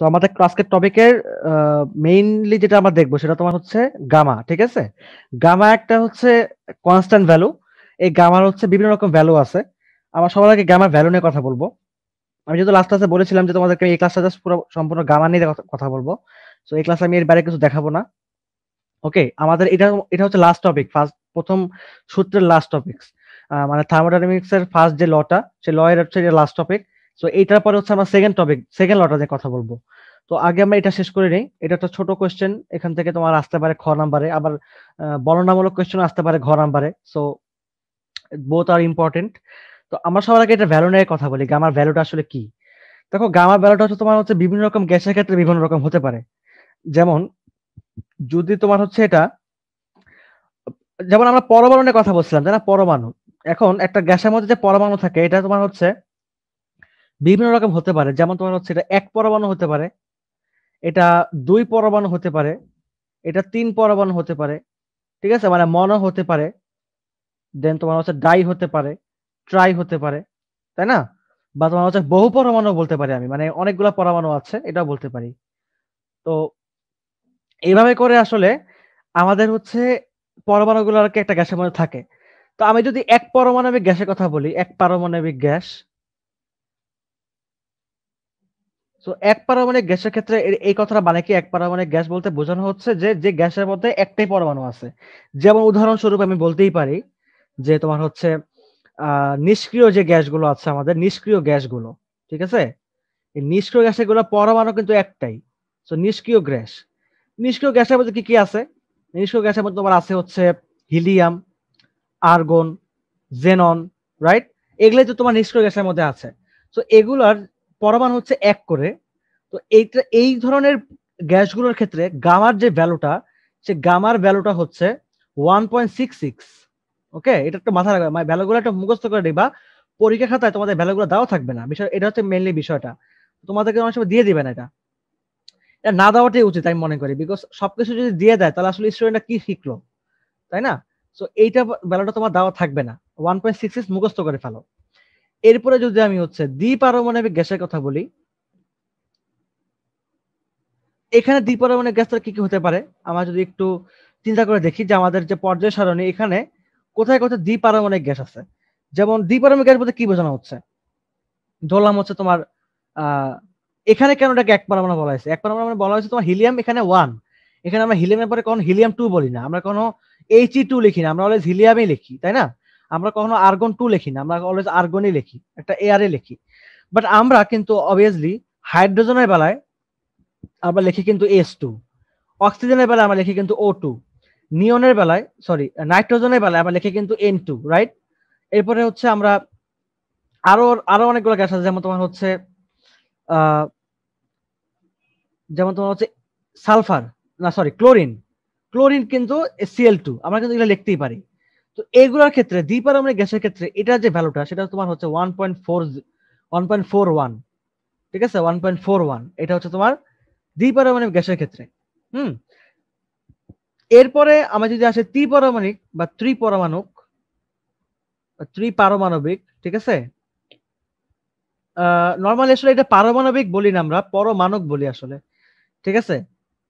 तो हमारे क्लास के टॉपिक के मेनली जेटा हम देखबो সেটা তোমার হচ্ছে গামা। ঠিক আছে, গামা একটা হচ্ছে কনস্ট্যান্ট ভ্যালু। এই গামার হচ্ছে বিভিন্ন রকম ভ্যালু আছে। আমরা সবার আগে গামার ভ্যালু নিয়ে কথা বলবো। আমি যেহেতু লাস্ট ক্লাসে বলেছিলাম যে তোমাদেরকে এই ক্লাসটা জাস্ট পুরো সম্পূর্ণ গামা নিয়ে কথা বলবো, সো এই ক্লাসে আমি এর বাইরে কিছু দেখাবো না। ওকে, আমাদের এটা হচ্ছে লাস্ট টপিক, ফার্স্ট প্রথম সূত্রের লাস্ট টপিকস, মানে থার্মোডাইনামিক্স এর ফার্স্ট যে লটা, সেই লয়ের হচ্ছে লাস্ট টপিক। সো এইটার পরে হচ্ছে আমরা সেকেন্ড টপিক, সেকেন্ড লটা নিয়ে কথা বলবো। তো আগে আমরা এটা শেষ করে নেই। এটা একটা ছোট কোয়েশ্চেন, এখান থেকে তোমার আসতে পারে খ নাম্বারে, আবার বর্ণনামূলক কোয়েশ্চেন আসতে পারে ঘ নাম্বারে। So both are important. তো আমরা সবার আগে এটা ভ্যালু নিয়ে কথা বলি, গামার ভ্যালুটা আসলে কি। দেখো, গামার ভ্যালুটা হচ্ছে তোমার হচ্ছে বিভিন্ন রকম গ্যাসের ক্ষেত্রে বিভিন্ন রকম হতে পারে। যেমন যদি তোমার হচ্ছে এটা, যেমন আমরা পরমাণু নিয়ে কথা বলছিলাম, তাই না? পরমাণু, এখন একটা গ্যাসের মধ্যে যে পরমাণু থাকে, এটা তোমার হচ্ছে বিভিন্ন রকম হতে পারে। যেমন তোমার হচ্ছে এটা এক পরমাণু হতে পারে, এটা দুই পরমাণু হতে পারে, এটা তিন পরমাণু হতে পারে। ঠিক আছে, মানে মনো হতে পারে, দেন তোমার হচ্ছে ডাই হতে পারে, ট্রাই হতে পারে, তাই না? বা তোমার হচ্ছে বহু পরমাণু বলতে পারি আমি, মানে অনেকগুলো পরমাণু আছে এটা বলতে পারি। তো এইভাবে করে আসলে আমাদের হচ্ছে পরমাণুগুলো আর কি একটা গ্যাসের মধ্যে থাকে। তো আমি যদি এক পারমাণবিক গ্যাসের কথা বলি, এক পারমাণবিক গ্যাস, তো এক পারমাণবিক গ্যাসের ক্ষেত্রে এই কথাটা মানে কি, এক পারমাণবিক গ্যাস বলতে বোঝানো হচ্ছে যে যে গ্যাসের মধ্যে একটাই পরমাণু আছে। যেমন উদাহরণস্বরূপ আমি বলতেই পারি যে তোমার হচ্ছে নিষ্ক্রিয় যে গ্যাসগুলো আছে আমাদের, নিষ্ক্রিয় গ্যাসগুলো, ঠিক আছে, এই নিষ্ক্রিয় গ্যাসের গুলো পরমাণু কিন্তু একটাই। তো নিষ্ক্রিয় গ্যাস, নিষ্ক্রিয় গ্যাসের মধ্যে কি কি আছে? নিষ্ক্রিয় গ্যাসের মধ্যে তোমার আছে হচ্ছে হিলিয়াম, আর্গন, জেনন, রাইট? এগুলাই তো তোমার নিষ্ক্রিয় গ্যাসের মধ্যে আছে। তো এগুলার পরমাণু হচ্ছে এক করে। তো এইটা এই ধরনের গ্যাসগুলোর ক্ষেত্রে গামার যে ভ্যালুটা, সে গামার ভ্যালুটা হচ্ছে 1.66। ওকে, এটা একটু মাথায় রাখবে, মানে ভ্যালুগুলো একটু মুখস্থ করে দিবা। পরীক্ষা খাতায় তোমাদের ভ্যালুগুলো দেওয়া থাকবে না, বিষয় এটা হচ্ছে মেইনলি বিষয়টা। তোমাদেরকে অনেক সময় দিয়ে দিবে না, এটা এটা না দেওয়াটাই উচিত আমি মনে করি। বিকজ সবকিছু যদি দিয়ে দেয় তাহলে আসলে স্টুডেন্টরা কি শিখলো, তাই না? সো এইটা ভ্যালুটা তোমার দেওয়া থাকবে না, 1.66 মুখস্থ করে ফেলো। এরপরে যদি আমি হচ্ছে দ্বিপারমাণবিক গ্যাসের কথা বলি, এখানে দ্বিপারমাণবিক গ্যাসটা কি কি হতে পারে? আমরা যদি একটু চিন্তা করে দেখি যে আমাদের যে পর্যায় সারণী, এখানে কোথায় কোথায় দ্বিপারমাণবিক গ্যাস আছে। যেমন দ্বিপারমাণবিক গ্যাস বলতে কি বোঝানো হচ্ছে? ধরলাম হচ্ছে তোমার এখানে কেন এটাকে এক পরমাণু বলা হয়েছে? এক পরমাণু বলা হয়েছে তোমার হিলিয়াম, এখানে 1। এখানে আমরা হিলিয়ামের পরে কখনো হিলিয়াম 2 বলি না, আমরা কোনো He2 লিখি না, আমরা অলওয়েজ হিলিয়ামই লিখি, তাই না? আমরা কখনো আর্গন 2 লিখি না, আমরা অলওয়েজ আর্গনই লিখি, একটা এআর এ লিখি। বাট আমরা কিন্তু অবভিয়াসলি হাইড্রোজেনের বেলায় আমরা লিখি কিন্তু S2, অক্সিজেনের বেলায় আমরা লিখি কিন্তু O2, নিয়নের বেলায় সরি নাইট্রোজেনের বেলায় আমরা লিখি কিন্তু N2, রাইট? এরপরে হচ্ছে আমরা আরো অনেকগুলো গ্যাস আছে, যেমন তোমার হচ্ছে সালফার, না সরি ক্লোরিন। ক্লোরিন কিন্তু Cl2, আমরা কিন্তু এগুলো লিখতেই পারি। তো এগুলোর ক্ষেত্রে দ্বিপারমাণবিক গ্যাসের ক্ষেত্রে এটা যে ভ্যালুটা, সেটা তোমার হচ্ছে 1.41। ঠিক আছে, 1.41 এটা হচ্ছে তোমার দ্বিপারমাণবিক গ্যাসের ক্ষেত্রে। এরপরে আমরা যদি আসে ত্রিপারমাণবিক বা ত্রিপারমাণবিক, ঠিক আছে, নর্মালি আসলে এটা পারমাণবিক বলি না, আমরা পরমাণুক বলি আসলে। ঠিক আছে,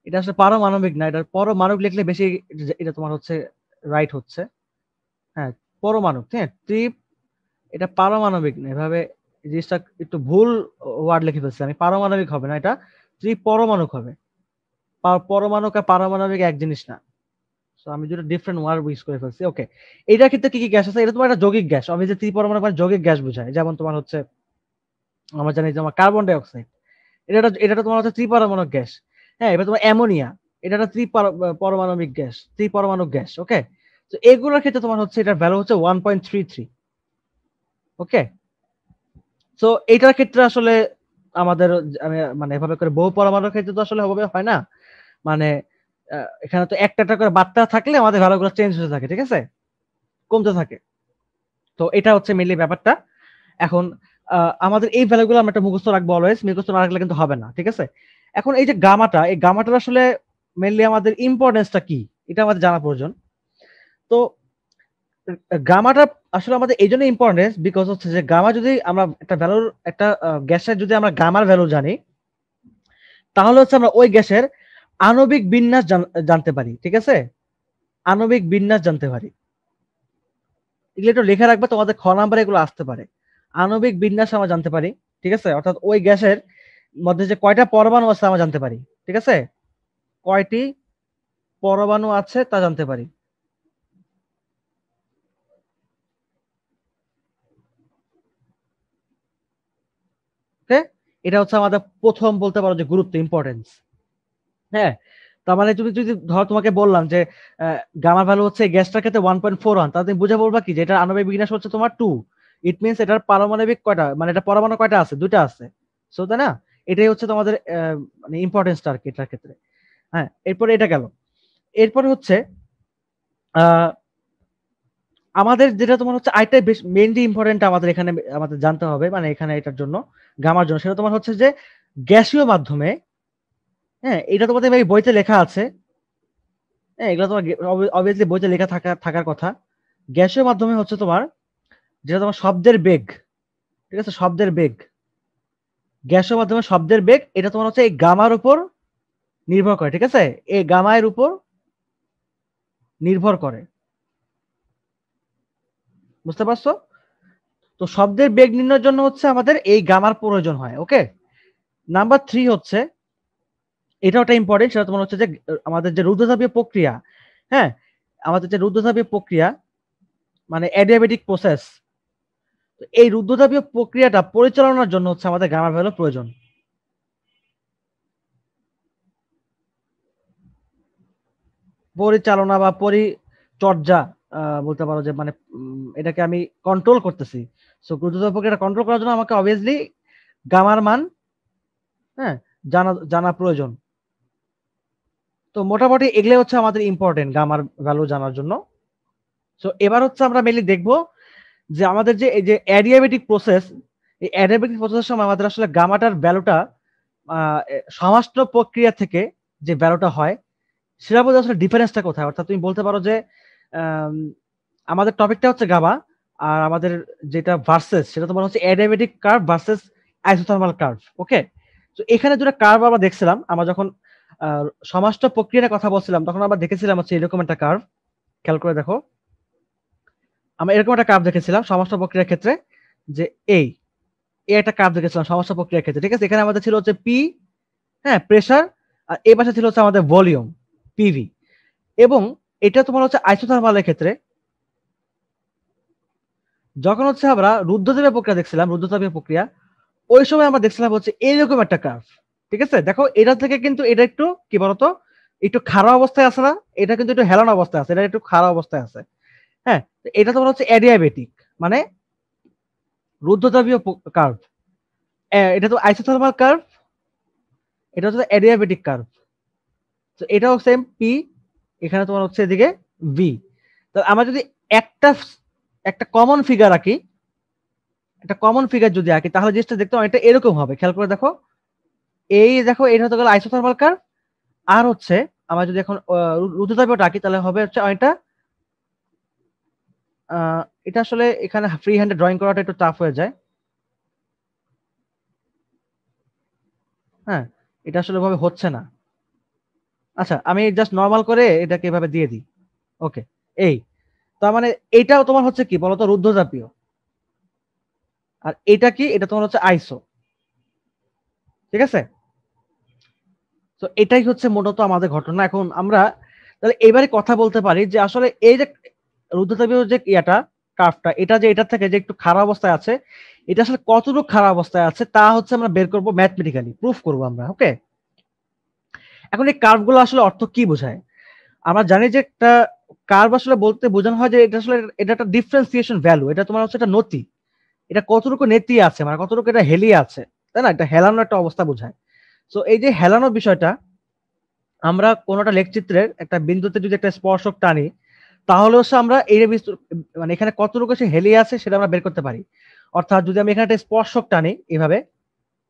এটা আসলে পারমাণবিক না, এটা পরমাণুক লিখলে বেশি এটা তোমার হচ্ছে রাইট হচ্ছে, হ্যাঁ পরমাণুক। হ্যাঁ, ত্রিপ এটা পারমাণবিক না, এভাবে জিনিসটা একটু ভুল ওয়ার্ড লিখে ফেলছি আমি। পারমাণবিক হবে না, এটা ত্রিপরমাণুক হবে। পরমাণুক আর পারমাণবিক এক জিনিস না, সো আমি যেটা ডিফারেন্ট ওয়ার্ড ইউজ করে ফেলছি। ওকে, এইটার ক্ষেত্রে কি কি গ্যাস আছে? এটা তোমার একটা যৌগিক গ্যাস, আমি যে ত্রিপরমাণুক মানে যৌগিক গ্যাস বোঝায়। যেমন তোমার হচ্ছে আমরা জানি যে কার্বন ডাই অক্সাইড, এটা তোমার হচ্ছে ত্রিপারমাণবিক গ্যাস। হ্যাঁ, এবার তোমার অ্যামোনিয়া, এটা একটা ত্রিপারমাণবিক গ্যাস, ত্রিপারমাণবিক গ্যাস। ওকে, তো এগুলোর ক্ষেত্রে তোমার হচ্ছে এটার ভ্যালু হচ্ছে 1.33। ওকে, তো এটার ক্ষেত্রে আসলে আমাদের মানে এভাবে করে বহু পরমাণুর ক্ষেত্রে তো আসলে হবে হয় না, মানে এখানে তো একটা করে বার্তা থাকলে আমাদের ভ্যালুগুলো চেঞ্জ হতে থাকে, ঠিক আছে, কমতে থাকে। তো এটা হচ্ছে মেইনলি ব্যাপারটা। এখন আমাদের এই ভ্যালুগুলো আমরা একটা মুখস্থ রাখবো অলওয়েজ, মুখস্থ না রাখলে কিন্তু হবে না, ঠিক আছে। এখন এই যে গামাটা, এই গামাটার আসলে মেইনলি আমাদের ইম্পর্টেন্সটা কি, এটা আমাদের জানা প্রয়োজন। তো গামাটা আসলে আমাদের এই জন্য ইম্পর্টেন্স, বিকজ হচ্ছে যে গামা যদি আমরা একটা গ্যাসের যদি আমরা গামার ভ্যালু জানি, তাহলে হচ্ছে আমরা ওই গ্যাসের আণবিক বিন্যাস জানতে পারি। ঠিক আছে, আণবিক বিন্যাস জানতে পারি। এগুলো একটু লেখা রাখবে, তোমাদের খ নাম্বারে এগুলো আসতে পারে। আণবিক বিন্যাস আমরা জানতে পারি, ঠিক আছে, অর্থাৎ ওই গ্যাসের মধ্যে যে কয়টা পরমাণু আছে আমরা জানতে পারি। ঠিক আছে, কয়টি পরমাণু আছে তা জানতে পারি। এটা হচ্ছে আমাদের প্রথম বলতে পারো যে গুরুত্ব, ইম্পর্টেন্স। হ্যাঁ, তার মানে তুমি যদি ধর তোমাকে বললাম যে গামার ভ্যালু হচ্ছে গ্যাসটার ক্ষেত্রে 1.41, তাহলে তুমি বুঝে বলবা কি যে এটা আণবিক বিন্যাস হচ্ছে তোমার 2। ইট মিনস এটার পারমাণবিক কয়টা, মানে এটা পরমাণু কয়টা আছে? 2টা আছে, সো তাই না? এটাই হচ্ছে তোমাদের মানে ইম্পর্টেন্সটা আর কি এটার ক্ষেত্রে। হ্যাঁ, এরপরে এটা গেল। এরপরে হচ্ছে আমাদের যেটা তোমার হচ্ছে আইটা মেইনলি ইম্পর্টেন্ট আমাদের এখানে, আমাদের জানতে হবে মানে এখানে এটার জন্য, গামার জন্য, সেটা তোমার হচ্ছে যে গ্যাসীয় মাধ্যমে। হ্যাঁ, এটা তোমাদের এই বইতে লেখা আছে। হ্যাঁ, এগুলো তোমার অবভিয়াসলি বইতে লেখা থাকার কথা। গ্যাসীয় মাধ্যমে হচ্ছে তোমার যেটা তোমার শব্দের বেগ, ঠিক আছে, শব্দের বেগ, গ্যাসীয় মাধ্যমে শব্দের বেগ, এটা তোমার হচ্ছে এই গামার উপর নির্ভর করে। ঠিক আছে, এই গামায়ের উপর নির্ভর করে, বুঝতে পারছো? তো শব্দের বেগ নির্ণয়ের জন্য হচ্ছে আমাদের এই গামার প্রয়োজন হয়। ওকে, নাম্বার 3 হচ্ছে এটা একটা ইম্পর্টেন্ট, সেটা তোমার হচ্ছে যে আমাদের যে রুদ্ধতাপীয় প্রক্রিয়া, হ্যাঁ, আমাদের যে রুদ্ধতাপীয় প্রক্রিয়া মানে অ্যাডিয়াবেটিক প্রসেস, তো এই রুদ্ধতাপীয় প্রক্রিয়াটা পরিচালনার জন্য হচ্ছে আমাদের গামার ভ্যালু প্রয়োজন। পরিচালনা বা পরিচর্যা বলতে পারো যে মানে এটাকে আমি কন্ট্রোল করতেছি, সো রুদ্ধতাপ প্রক্রিয়াটা কন্ট্রোল করার জন্য আমাকে অবভিয়াসলি গামার মান হ্যাঁ জানা প্রয়োজন। তো মোটামুটি এগুলো হচ্ছে আমাদের ইম্পর্টেন্ট গামার ভ্যালু জানার জন্য। সো এবার হচ্ছে আমরা মেইনলি দেখবো যে আমাদের যে এই যে অ্যাডিয়াবেটিক প্রসেস, এই অ্যাডিয়াবেটিক প্রসেসের সময় আমাদের আসলে গামাটার ভ্যালুটা সমাশ্ন প্রক্রিয়া থেকে যে ভ্যালুটা হয় সেটার মধ্যে আসলে ডিফারেন্সটা কোথায়। অর্থাৎ তুমি বলতে পারো যে আমাদের টপিকটা হচ্ছে গামা, আর আমাদের যেটা ভার্সেস সেটা তোমার হচ্ছে adiabatic curve versus isothermal curve. Okay, তো এখানে দুটো কার্ভ আমরা দেখছিলাম, আমরা যখন সমাশ্ন প্রক্রিয়ার কথা বলছিলাম তখন আমরা দেখেছিলাম হচ্ছে এরকম একটা কার্ভ। খেয়াল করে দেখো, আমরা এরকম একটা কার্ভ দেখেছিলাম সমাশ্ন প্রক্রিয়ার ক্ষেত্রে, যে এই একটা কার্ভ দেখেছিলাম সমাশ্ন প্রক্রিয়ার ক্ষেত্রে। ঠিক আছে, এখানে আমাদের ছিল হচ্ছে পি, হ্যাঁ, প্রেসার, আর এই পাশে ছিল হচ্ছে আমাদের ভলিউম পিভি। এবং এটা তোমার হচ্ছে আইসোথার্মালের ক্ষেত্রে, যখন হচ্ছে আমরা রুদ্ধতাপীয় প্রক্রিয়া দেখছিলাম, রুদ্ধতাপীয় প্রক্রিয়া, ওই সময় আমরা দেখছিলাম হচ্ছে এইরকম একটা কার্ভ। ঠিক আছে, দেখো এটা থেকে কিন্তু এটা একটু কি বলতো একটু খাড়া অবস্থায় আছে না, এটা কিন্তু একটু হেলানো অবস্থায় আছে, এটা একটু খাড়া অবস্থায় আছে। হ্যাঁ, এটা তোমার হচ্ছে অ্যাডিয়াবেটিক মানে রুদ্ধতাপীয় কার্ভ, এটা তো আইসোথার্মাল কার্ভ, এটা হচ্ছে অ্যাডিয়াবেটিক কার্ভ। তো এটাও সেম পি, এখানে তোমার হচ্ছে এদিকে ভি। তো আমরা যদি একটা কমন ফিগার আঁকি, একটা কমন ফিগার যদি আঁকি, তাহলে জিনিসটা দেখতে অনেকটা এরকম হবে। খেয়াল করে দেখো, এই দেখো এটা হতে গেল আইসোথার্মাল কার্ভ, আর হচ্ছে আমরা যদি এখন রুদ্ধতাপীয়টা আঁকি তাহলে হবে হচ্ছে অনেকটা এটা আসলে এখানে ফ্রি হ্যান্ডে ড্রয়িং করাটা একটু টাফ হয়ে যায়। হ্যাঁ, এটা আসলে ভাবে হচ্ছে না। আচ্ছা, আমি জাস্ট নর্মাল করে এটাকে এভাবে দিয়ে দিই। ওকে, এই তার মানে এটাও তোমার হচ্ছে কি বলতো রুদ্ধতাপীয়, আর এটা কি এটা তোমার হচ্ছে আইসো। ঠিক আছে, তো এটাই হচ্ছে মূলত আমাদের ঘটনা। এখন আমরা তাহলে এবারে কথা বলতে পারি যে আসলে এই যে রুদ্ধতাপীয় যে ইয়াটা কার্ভটা, এটা যে এটার থেকে যে একটু খারাপ অবস্থায় আছে, এটা আসলে কতটুকু খারাপ অবস্থায় আছে তা হচ্ছে আমরা বের করবো ম্যাথমেটিক্যালি, প্রুফ করবো আমরা। ওকে, এখন এই কার্ভগুলো আসলে অর্থ কি বোঝায়? আমরা জানি যে একটা কার্ভ আসলে বলতে বোঝানো হয় যে এটা আসলে এটা একটা ডিফারেন্সিয়েশন ভ্যালু, এটা তোমার হচ্ছে একটা নতি, এটা কতটুকু নেতি আছে মানে কতটুকু এটা হেলি আছে, তাই না? এটা হেলানো একটা অবস্থা বোঝায়। সো এই যে হেলানো বিষয়টা, আমরা কোনোটা লেখচিত্রের একটা বিন্দুতে যদি একটা স্পর্শক টানি, তাহলে হচ্ছে আমরা এই মানে এখানে কতটুকু সে হেলি আছে সেটা আমরা বের করতে পারি। অর্থাৎ যদি আমি এখানে একটা স্পর্শক টানি এভাবে,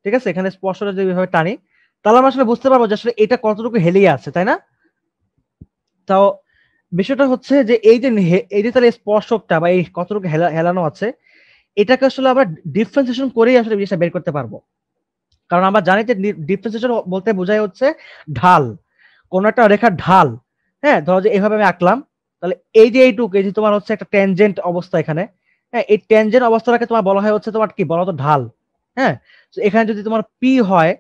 ঠিক আছে, এখানে স্পর্শটা যদি এভাবে টানি, তাহলে আমরা আসলে বুঝতে পারবো যে আসলে এটা কতটুকু হেলি আছে, তাই না? তাও বিষয়টা হচ্ছে যে এই যে তাহলে স্পর্শকটা বা এই কতটুকু হেলানো আছে, এটাকে আসলে আমরা ডিফারেন্সিয়েশন করেই আসলে বের করতে পারবো। কারণ আমরা জানি যে ডিফারেন্সিয়েশন বলতে বোঝায় হচ্ছে ঢাল, কোন একটা রেখার ঢাল। হ্যাঁ, ধরো যে এইভাবে আমি আঁকলাম, তাহলে এই যে এইটুকু, এই যে তোমার হচ্ছে একটা ট্যানজেন্ট অবস্থা এখানে। হ্যাঁ, এই ট্যানজেন্ট অবস্থাটাকে তোমার বলা হয় হচ্ছে তোমার কি বলা হতো ঢাল। হ্যাঁ, এখানে যদি তোমার পি হয়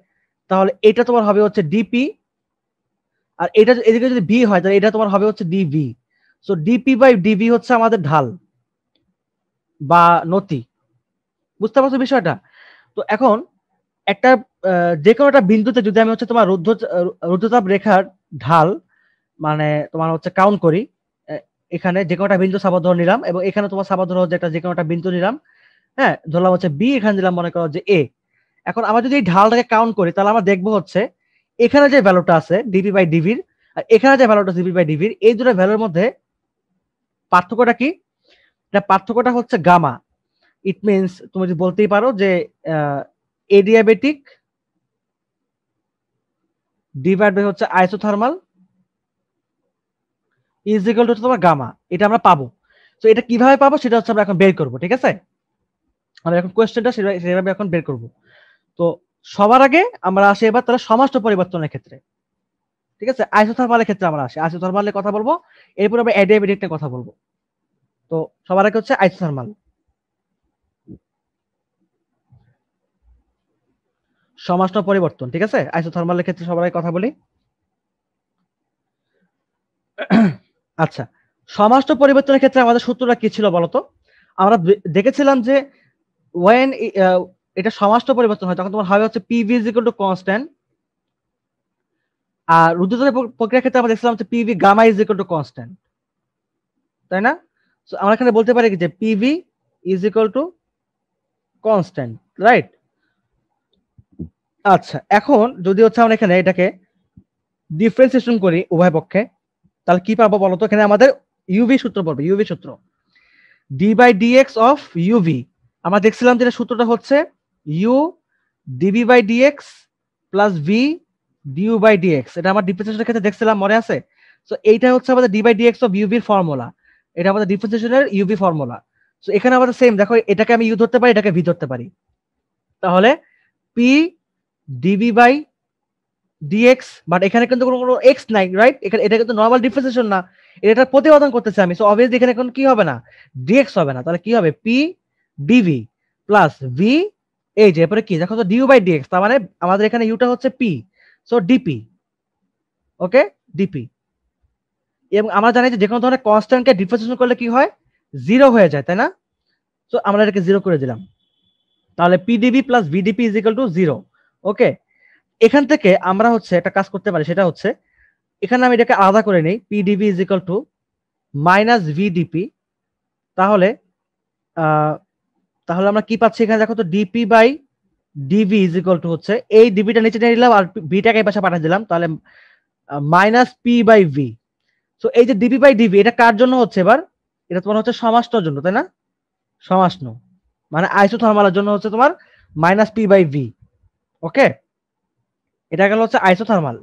তাহলে এটা তোমার হবে হচ্ছে ডিপি, আর এটা এদিকে যদি ভি হয় তাহলে এটা তোমার হবে হচ্ছে DV. So DP by DV হচ্ছে আমাদের ঢাল বা নতি। বুঝতে পারছো বিষয়টা? তো এখন একটা যে কোনো একটা বিন্দুতে যদি আমি হচ্ছে তোমার রুদ্ধতাপ রেখার ঢাল মানে তোমার হচ্ছে কাউন্ট করি, এখানে যে কোনো একটা বিন্দু সাপোজ ধরে নিলাম এবং এখানে তোমার সাপোজ ধরো যে একটা যে কোনো একটা বিন্দু নিলাম। হ্যাঁ, ধরলাম হচ্ছে বি, এখানে দিলাম মনে করো যে এ। এখন আমরা যদি এই ঢালটাকে কাউন্ট করি তাহলে আমরা দেখবো হচ্ছে এখানে যে ভ্যালুটা আছে ডিপি বাই ডিভির আর এখানে যে ভ্যালুটা ডিপি বাই ডিভির, এই দুটো ভ্যালুর মধ্যে পার্থক্যটা কি? এটা পার্থক্যটা হচ্ছে গামা। ইট মিনস তুমি যদি বলতেই পারো যে এডিয়াবেটিক ডিভাইড বাই হচ্ছে আইসোথার্মাল ইজ ইকুয়াল টু তোমার গামা। এটা আমরা পাবো। তো এটা কিভাবে পাবো সেটা হচ্ছে আমরা এখন বের করবো। ঠিক আছে, আমরা এখন কোয়েশ্চেনটা সেভাবে এখন বের করবো। তো সবার আগে আমরা আসি এবার তাহলে সমাষ্ট পরিবর্তনের ক্ষেত্রে। ঠিক আছে, আইসোথার্মালের ক্ষেত্রে আমরা আসি, আইসোথার্মালের কথা বলবো, এরপর আমরা অ্যাডিয়াবেটিক নিয়ে কথা বলবো। তো সবার আগে হচ্ছে আইসোথার্মাল। সমাষ্ট পরিবর্তন, ঠিক আছে, আইসোথার্মালের ক্ষেত্রে সবার আগে কথা বলি। আচ্ছা, সমাষ্ট পরিবর্তনের ক্ষেত্রে আমাদের সূত্রটা কি ছিল বলতো? আমরা দেখেছিলাম যে ওয়েন এটা সমাষ্ট পরিবর্তন হয় তখন তোমার হয় হচ্ছে PV is equal to constant, আর রুদ্ধতাপ প্রক্রিয়ার ক্ষেত্রে আমরা দেখছিলাম যে PV gamma is equal to constant, তাই না? সো আমরা এখানে বলতে পারি যে PV is equal to constant, right? আচ্ছা, এখন যদি হচ্ছে আমরা এখানে এটাকে ডিফারেন্সিয়েশন করি উভয় পক্ষে তাহলে কি পাবো বলতো? এখানে আমাদের ইউভি সূত্র পড়বে, ইউভি সূত্র D by DX of UV. আমরা দেখছিলাম যেটা সূত্রটা হচ্ছে U DV by DX plus V DU by DX. এটা আমার ডিফারেন্সিয়েশনের ক্ষেত্রে দেখছিলাম, মনে আছে? সো এইটা হচ্ছে আমাদের ডি বাই ডিএক্স অফ ইউভির ফর্মুলা, এটা আমাদের ডিফারেন্সিয়েশনের ইউভি ফর্মুলা। সো এখানে আমাদের সেম, দেখো এটাকে আমি ইউ ধরতে পারি, এটাকে ভি ধরতে পারি, তাহলে P DV by DX, but এখানে কিন্তু কোনো এক্স নাই, রাইট? এখানে এটা কিন্তু নর্মাল ডিফারেন্সিয়েশন না, এটা প্রতিপাদন করতেছি আমি। সো অবভিয়াসলি এখানে এখন কি হবে না, ডিএক্স হবে না, তাহলে কি হবে পি ডিভি প্লাস ভি, এই যে এরপরে কি দেখো তো ডিউ বাই ডিএক্স, তার মানে আমাদের এখানে ইউটা হচ্ছে P, so DP, okay DP. এবং আমরা জানি যে যে কোনো ধরনের কনস্ট্যান্টকে ডিফারেন্সিয়েশন করলে কি হয়, জিরো হয়ে যায়, তাই না? সো আমরা এটাকে জিরো করে দিলাম, তাহলে P DV plus V DP is equal to zero. Okay, এখান থেকে আমরা হচ্ছে একটা কাজ করতে পারি, সেটা হচ্ছে এখানে আমি এটাকে আলাদা করে নিই, P DV is equal to minus V DP, তাহলে তাহলে আমরা কি পাচ্ছি এখানে দেখো তো DP by DV is equal to হচ্ছে এই ডিভিটা নিচে নিয়ে নিলাম আর ভিটাকে এই পাশে পাঠিয়ে দিলাম, তাহলে minus P by V. So এই যে ডিপি বাই ডিভি এটা কার জন্য হচ্ছে এবার? এটা তোমার হচ্ছে সমাষ্টর জন্য, তাই না? সমাষ্ট মানে আইসোথার্মালের জন্য হচ্ছে তোমার minus P by V. Okay, এটা গেল হচ্ছে আইসোথার্মাল।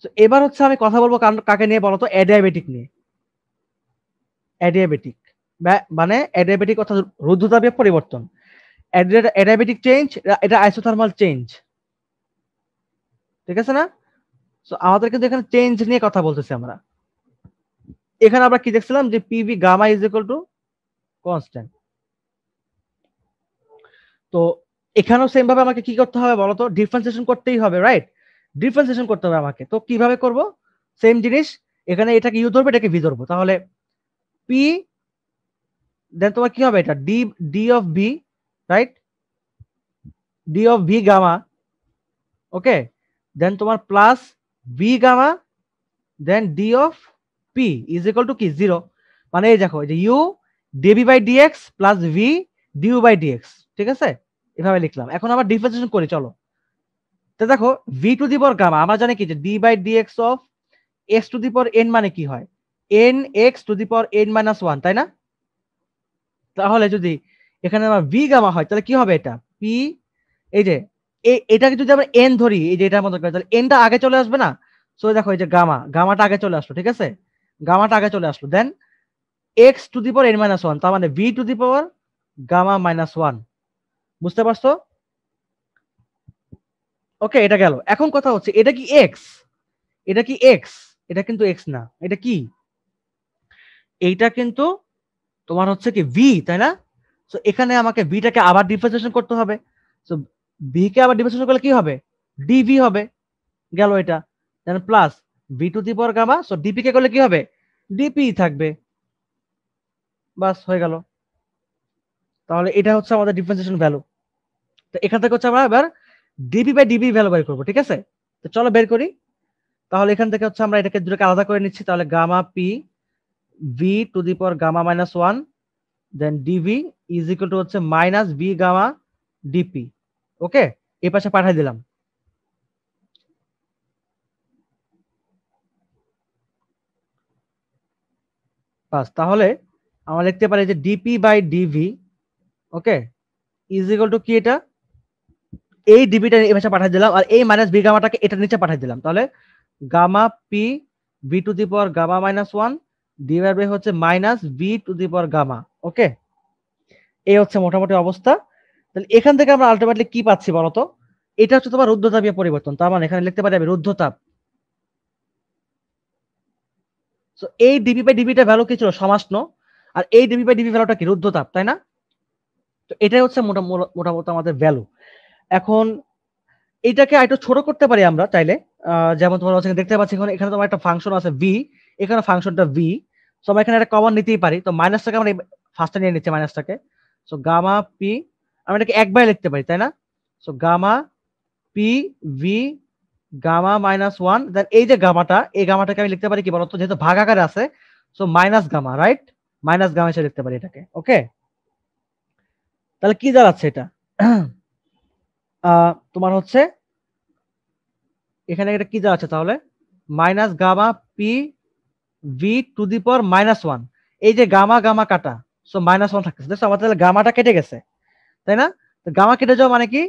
তো এবার হচ্ছে আমি কথা বলবো কাকে নিয়ে বলতো? অ্যাডিয়াবেটিক নিয়ে। অ্যাডিয়াবেটিক মানে অ্যাডিয়াবেটিক অর্থাৎ রুদ্ধতাপীয় পরিবর্তন, অ্যাডিয়াবেটিক চেঞ্জ, এটা আইসোথার্মাল চেঞ্জ, ঠিক আছে না? তো আমাদের কিন্তু এখানে চেঞ্জ নিয়ে কথা বলতেছি আমরা। এখানে আমরা কি দেখছিলাম যে PV gamma is equal to constant. তো এখানেও সেম ভাবে আমাকে কি করতে হবে বলতো? ডিফারেন্সিয়েশন করতেই হবে, রাইট? ডিফারেন্সিয়েশন করতে হবে আমাকে। তো কিভাবে করব? সেম জিনিস, এখানে এটাকে ইউ ধরবো, এটাকে ভি ধরবো, তাহলে পি দেন তোমার কি হবে এটা D D of V, right? D of V gamma, okay, then তোমার plus V gamma then D of P is equal to কি জিরো। মানে এই দেখো যে U DV by DX plus V DU by DX, ঠিক আছে, এভাবে লিখলাম। এখন আবার ডিফারেন্সিয়েশন করি, চলো। তো দেখো V to the power gamma, আমরা জানি কি যে D by DX of X to the power N মানে কি হয়, N X to the power N minus one, তাই না? তাহলে যদি এখানে আমার ভি গামা হয় তাহলে কি হবে এটা পি, এই যে এটাকে যদি আমরা এন ধরি, এই যে এটার মতো করে, তাহলে এনটা আগে চলে আসবে না? সো দেখো এই যে গামা, গামাটা আগে চলে আসলো, ঠিক আছে, গামাটা আগে চলে আসলো, then X to the power N minus one, তার মানে V to the power gamma minus one. বুঝতে পারছো? ওকে এটা গেল। এখন কথা হচ্ছে এটা কি এক্স, এটা কি এক্স? এটা কিন্তু এক্স না, এটা কি? এইটা কিন্তু তোমার হচ্ছে কি ভি, তাই না? সো এখানে আমাকে ভিটাকে আবার ডিফারেন্সিয়েশন করতে হবে। সো ভি কে আবার ডিফারেন্সিয়েশন করলে কি হবে? ডিভি হবে, গেল এটা। Then plus V to the power gamma, so DP কে করলে কি হবে? ডিপি থাকবে, বাস হয়ে গেল। তাহলে এটা হচ্ছে আমাদের ডিফারেন্সিয়েশন ভ্যালু। তো এখান থেকে হচ্ছে আমরা এবার ডিপি বাই ডিপি ভ্যালু বের করবো, ঠিক আছে? তো চলো বের করি। তাহলে এখান থেকে হচ্ছে আমরা এটাকে দুটোকে আলাদা করে নিচ্ছি। তাহলে gamma P V to the power gamma minus one then DV is equal to হচ্ছে minus V gamma DP. Okay এই পাশে পাঠিয়ে দিলাম। বাস তাহলে আমরা লিখতে পারি যে DP by DV, okay is equal to কি এটা? এই ডিবিটা এই পাশে পাঠিয়ে দিলাম আর এই মাইনাস ভি গামাটাকে এটা নিচে পাঠিয়ে দিলাম। তাহলে gamma P V to the power gamma minus one divide by হচ্ছে minus V to the power gamma. Okay এই হচ্ছে মোটামুটি অবস্থা। তাহলে এখান থেকে আমরা আলটিমেটলি কি পাচ্ছি বলতো? এটা হচ্ছে তোমার রুদ্ধতাপীয় পরিবর্তন, তার মানে এখানে লিখতে পারি আমি রুদ্ধতাপ। সো এই ডিবি বাই ডিবিটা ভ্যালু কি ছিল? সমাশ্ন। আর এই ডিবি বাই ডিবি ভ্যালুটা কি? রুদ্ধতাপ, তাই না? তো এটাই হচ্ছে মোটামুটি আমাদের ভ্যালু। এখন এটাকে একটু ছোট করতে পারি আমরা চাইলে, যেমন তোমরা হচ্ছে দেখতে পাচ্ছি এখানে, এখানে তোমার একটা ফাংশন আছে ভি, এখানে ফাংশনটা ভি, সো আমরা এখানে একটা কমন নিতেই পারি। তো মাইনাসটাকে আমরা ফার্স্টে নিয়ে নিচ্ছি মাইনাসটাকে। সো গামা পি আমি এটাকে একবার লিখতে পারি, তাই না? So gamma P V gamma minus one then এই যে গামাটা, এই গামাটাকে আমি লিখতে পারি কি বলতো? যেহেতু ভাগ আকারে আছে so minus gamma, right? Minus gamma হিসেবে লিখতে পারি এটাকে। ওকে তাহলে কি দাঁড়াচ্ছে এটা? তোমার হচ্ছে এখানে এটা কি দেওয়া আছে? তাহলে minus gamma P V to the power minus one, এই যে গামা গামা কাটা, সো মাইনাস ওয়ান থাকতেছে। দেখো আমাদের গামাটা কেটে গেছে, তাই না? তো গামা কেটে যাওয়া মানে কি?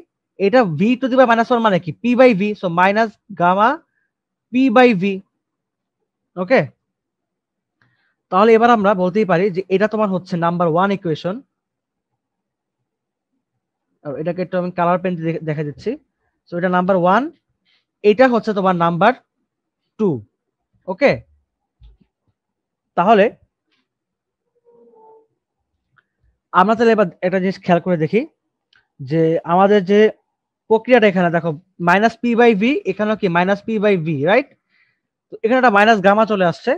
এটা V to the power minus one মানে কি? P by V, so minus gamma P by V. Okay তাহলে এবার আমরা বলতেই পারি যে এটা তোমার হচ্ছে নাম্বার ওয়ান ইকুয়েশন। আর এটাকে একটু আমি কালার পেন দিয়ে দেখা দিচ্ছি। সো এটা নাম্বার ওয়ান, এটা হচ্ছে তোমার নাম্বার টু। ওকে তাহলে আমরা তাহলে এবার একটা জিনিস খেয়াল করে দেখি যে আমাদের যে প্রক্রিয়াটা এখানে দেখো মাইনাস পি বাই ভি, এখানেও কি minus P by V, right? তো এখানে একটা মাইনাস গামা চলে আসছে,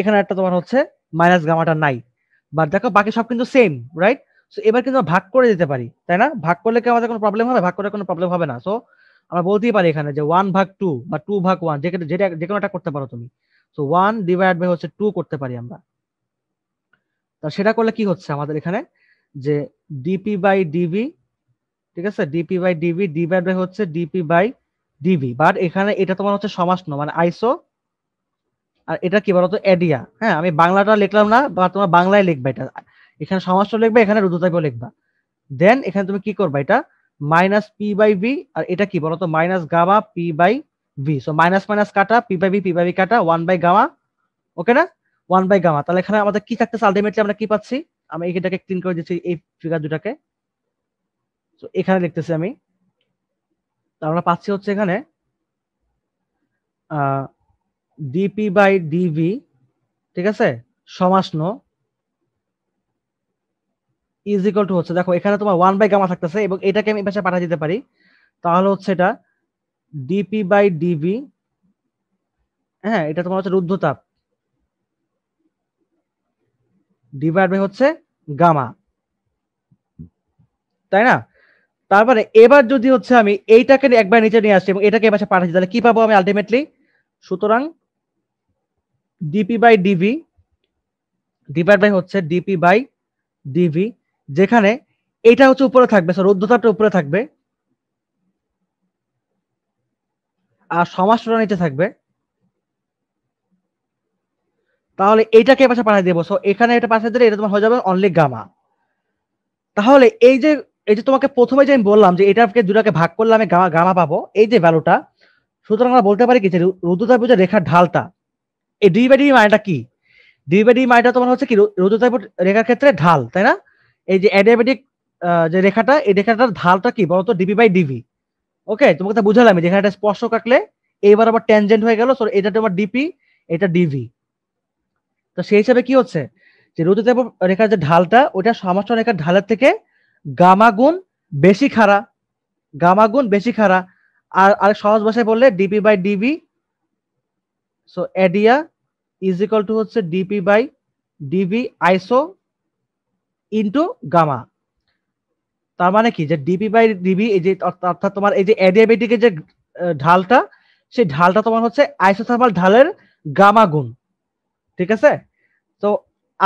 এখানে একটা তোমার হচ্ছে মাইনাস গামাটা নাই, বাট দেখো বাকি সব কিন্তু সেম, রাইট? সো এবার কিন্তু ভাগ করে দিতে পারি, তাই না? ভাগ করলে কি আমাদের কোনো প্রবলেম হবে? ভাগ করে কোনো প্রবলেম হবে না। সো আমরা বলতেই পারি এখানে যে ওয়ান ভাগ টু বা টু ভাগ ওয়ান, যেকোনো একটা করতে পারো তুমি। সো ওয়ান ডিভাইড বাই হচ্ছে টু করতে পারি আমরা। তা সেটা করলে কি হচ্ছে আমাদের এখানে যে ডিপি বাই ডিভি, ঠিক আছে? DP by DV divide by হচ্ছে ডিপি বাই ডিভি, বাট এখানে এটা তোমার হচ্ছে সমাশ্ন মানে আইসো, আর এটা কি বলতো? এডিয়া। হ্যাঁ আমি বাংলাটা লিখলাম না, বা তোমরা বাংলায় লিখবা এটা, এখানে সমাশ্ন লিখবা, এখানে রুদ্ধতাপীয় লিখবা। দেন এখানে তুমি কি করবা? এটা মাইনাস পি বাই ভি, আর এটা কি বলতো? Minus gamma P by V. So minus minus কাটা, পি বাই ভি কাটা, ওয়ান বাই গামা। ওকে না, ওয়ান বাই গামা। তাহলে এখানে আমাদের কি থাকতেছে আলটিমেটলি? আমরা কি পাচ্ছি? আমি এটাকে তিন করে দিচ্ছি এই ফিগার দুটাকে। সো এখানে লিখতেছি আমি, আমরা পাচ্ছি হচ্ছে এখানে ডিপি বাই ডিভি, ঠিক আছে, সমাশ্ন ইজ ইকুয়াল টু হচ্ছে, দেখো এখানে তোমার ওয়ান বাই গামা থাকতেছে এবং এটাকে আমি পাশে পাঠিয়ে দিতে পারি। তাহলে হচ্ছে এটা ডিপি বাই ডিভি, হ্যাঁ এটা তোমার হচ্ছে রুদ্ধতাপ, ডিভাইড বাই হচ্ছে গামা, তাই না? তারপরে এবার যদি হচ্ছে আমি এইটাকে একবার নিচে নিয়ে আসি এবং এটাকে পাশে পাঠাচ্ছি, তাহলে কি পাবো আমি আলটিমেটলি? সুতরাং DP by DV divide by হচ্ছে ডিপি বাই ডিভি, যেখানে এটা হচ্ছে উপরে থাকবে, রুদ্ধতাপটা উপরে থাকবে আর সমাশ্রটা নিচে থাকবে। তাহলে এইটাকে পাশে পাঠিয়ে দেবো, এখানে এটা পাশে দিলে এটা তোমার হয়ে যাবে অনলি গামা। তাহলে এই যে তোমাকে প্রথমে যে আমি বললাম যে এটাকে দুটাকে ভাগ করলে আমি গামা গামা পাবো, এই যে ভ্যালুটা। সুতরাং আমরা বলতে পারি কি যে রুদ্ধতাপীয় যে রেখার ঢালটা, এই ডি বাই ডি মানটা কি? ডি বাই ডি মানটা তোমার হচ্ছে কি? রুদ্ধতাপীয় রেখার ক্ষেত্রে ঢাল, তাই না? এই যে অ্যাডিয়াবেটিক যে রেখাটা, এই রেখাটার ঢালটা কি বলতো? DP by DV. ওকে তোমাকে তো বুঝালাম আমি যেখানে একটা স্পর্শক আঁকলে এইবার আবার ট্যানজেন্ট হয়ে গেল সো এটা তোমার ডিপি এটা ডিভি তো সেই হিসাবে কি হচ্ছে যে রোধের রেখার যে ঢালটা ওটা সমান্তরাল রেখার ঢালের থেকে গামা গুণ বেশি খাড়া আর আর সহজ ভাষায় বললে DP by DV so adia is equal to হচ্ছে DP by DV iso into gamma তার মানে কি যে ডিপি বাই ডিভি এই যে অর্থাৎ তোমার এই যে অ্যাডিয়াবেটিক যে ঢালটা সেই ঢালটা তোমার হচ্ছে আইসোথার্মাল ঢালের গামা গুণ ঠিক আছে তো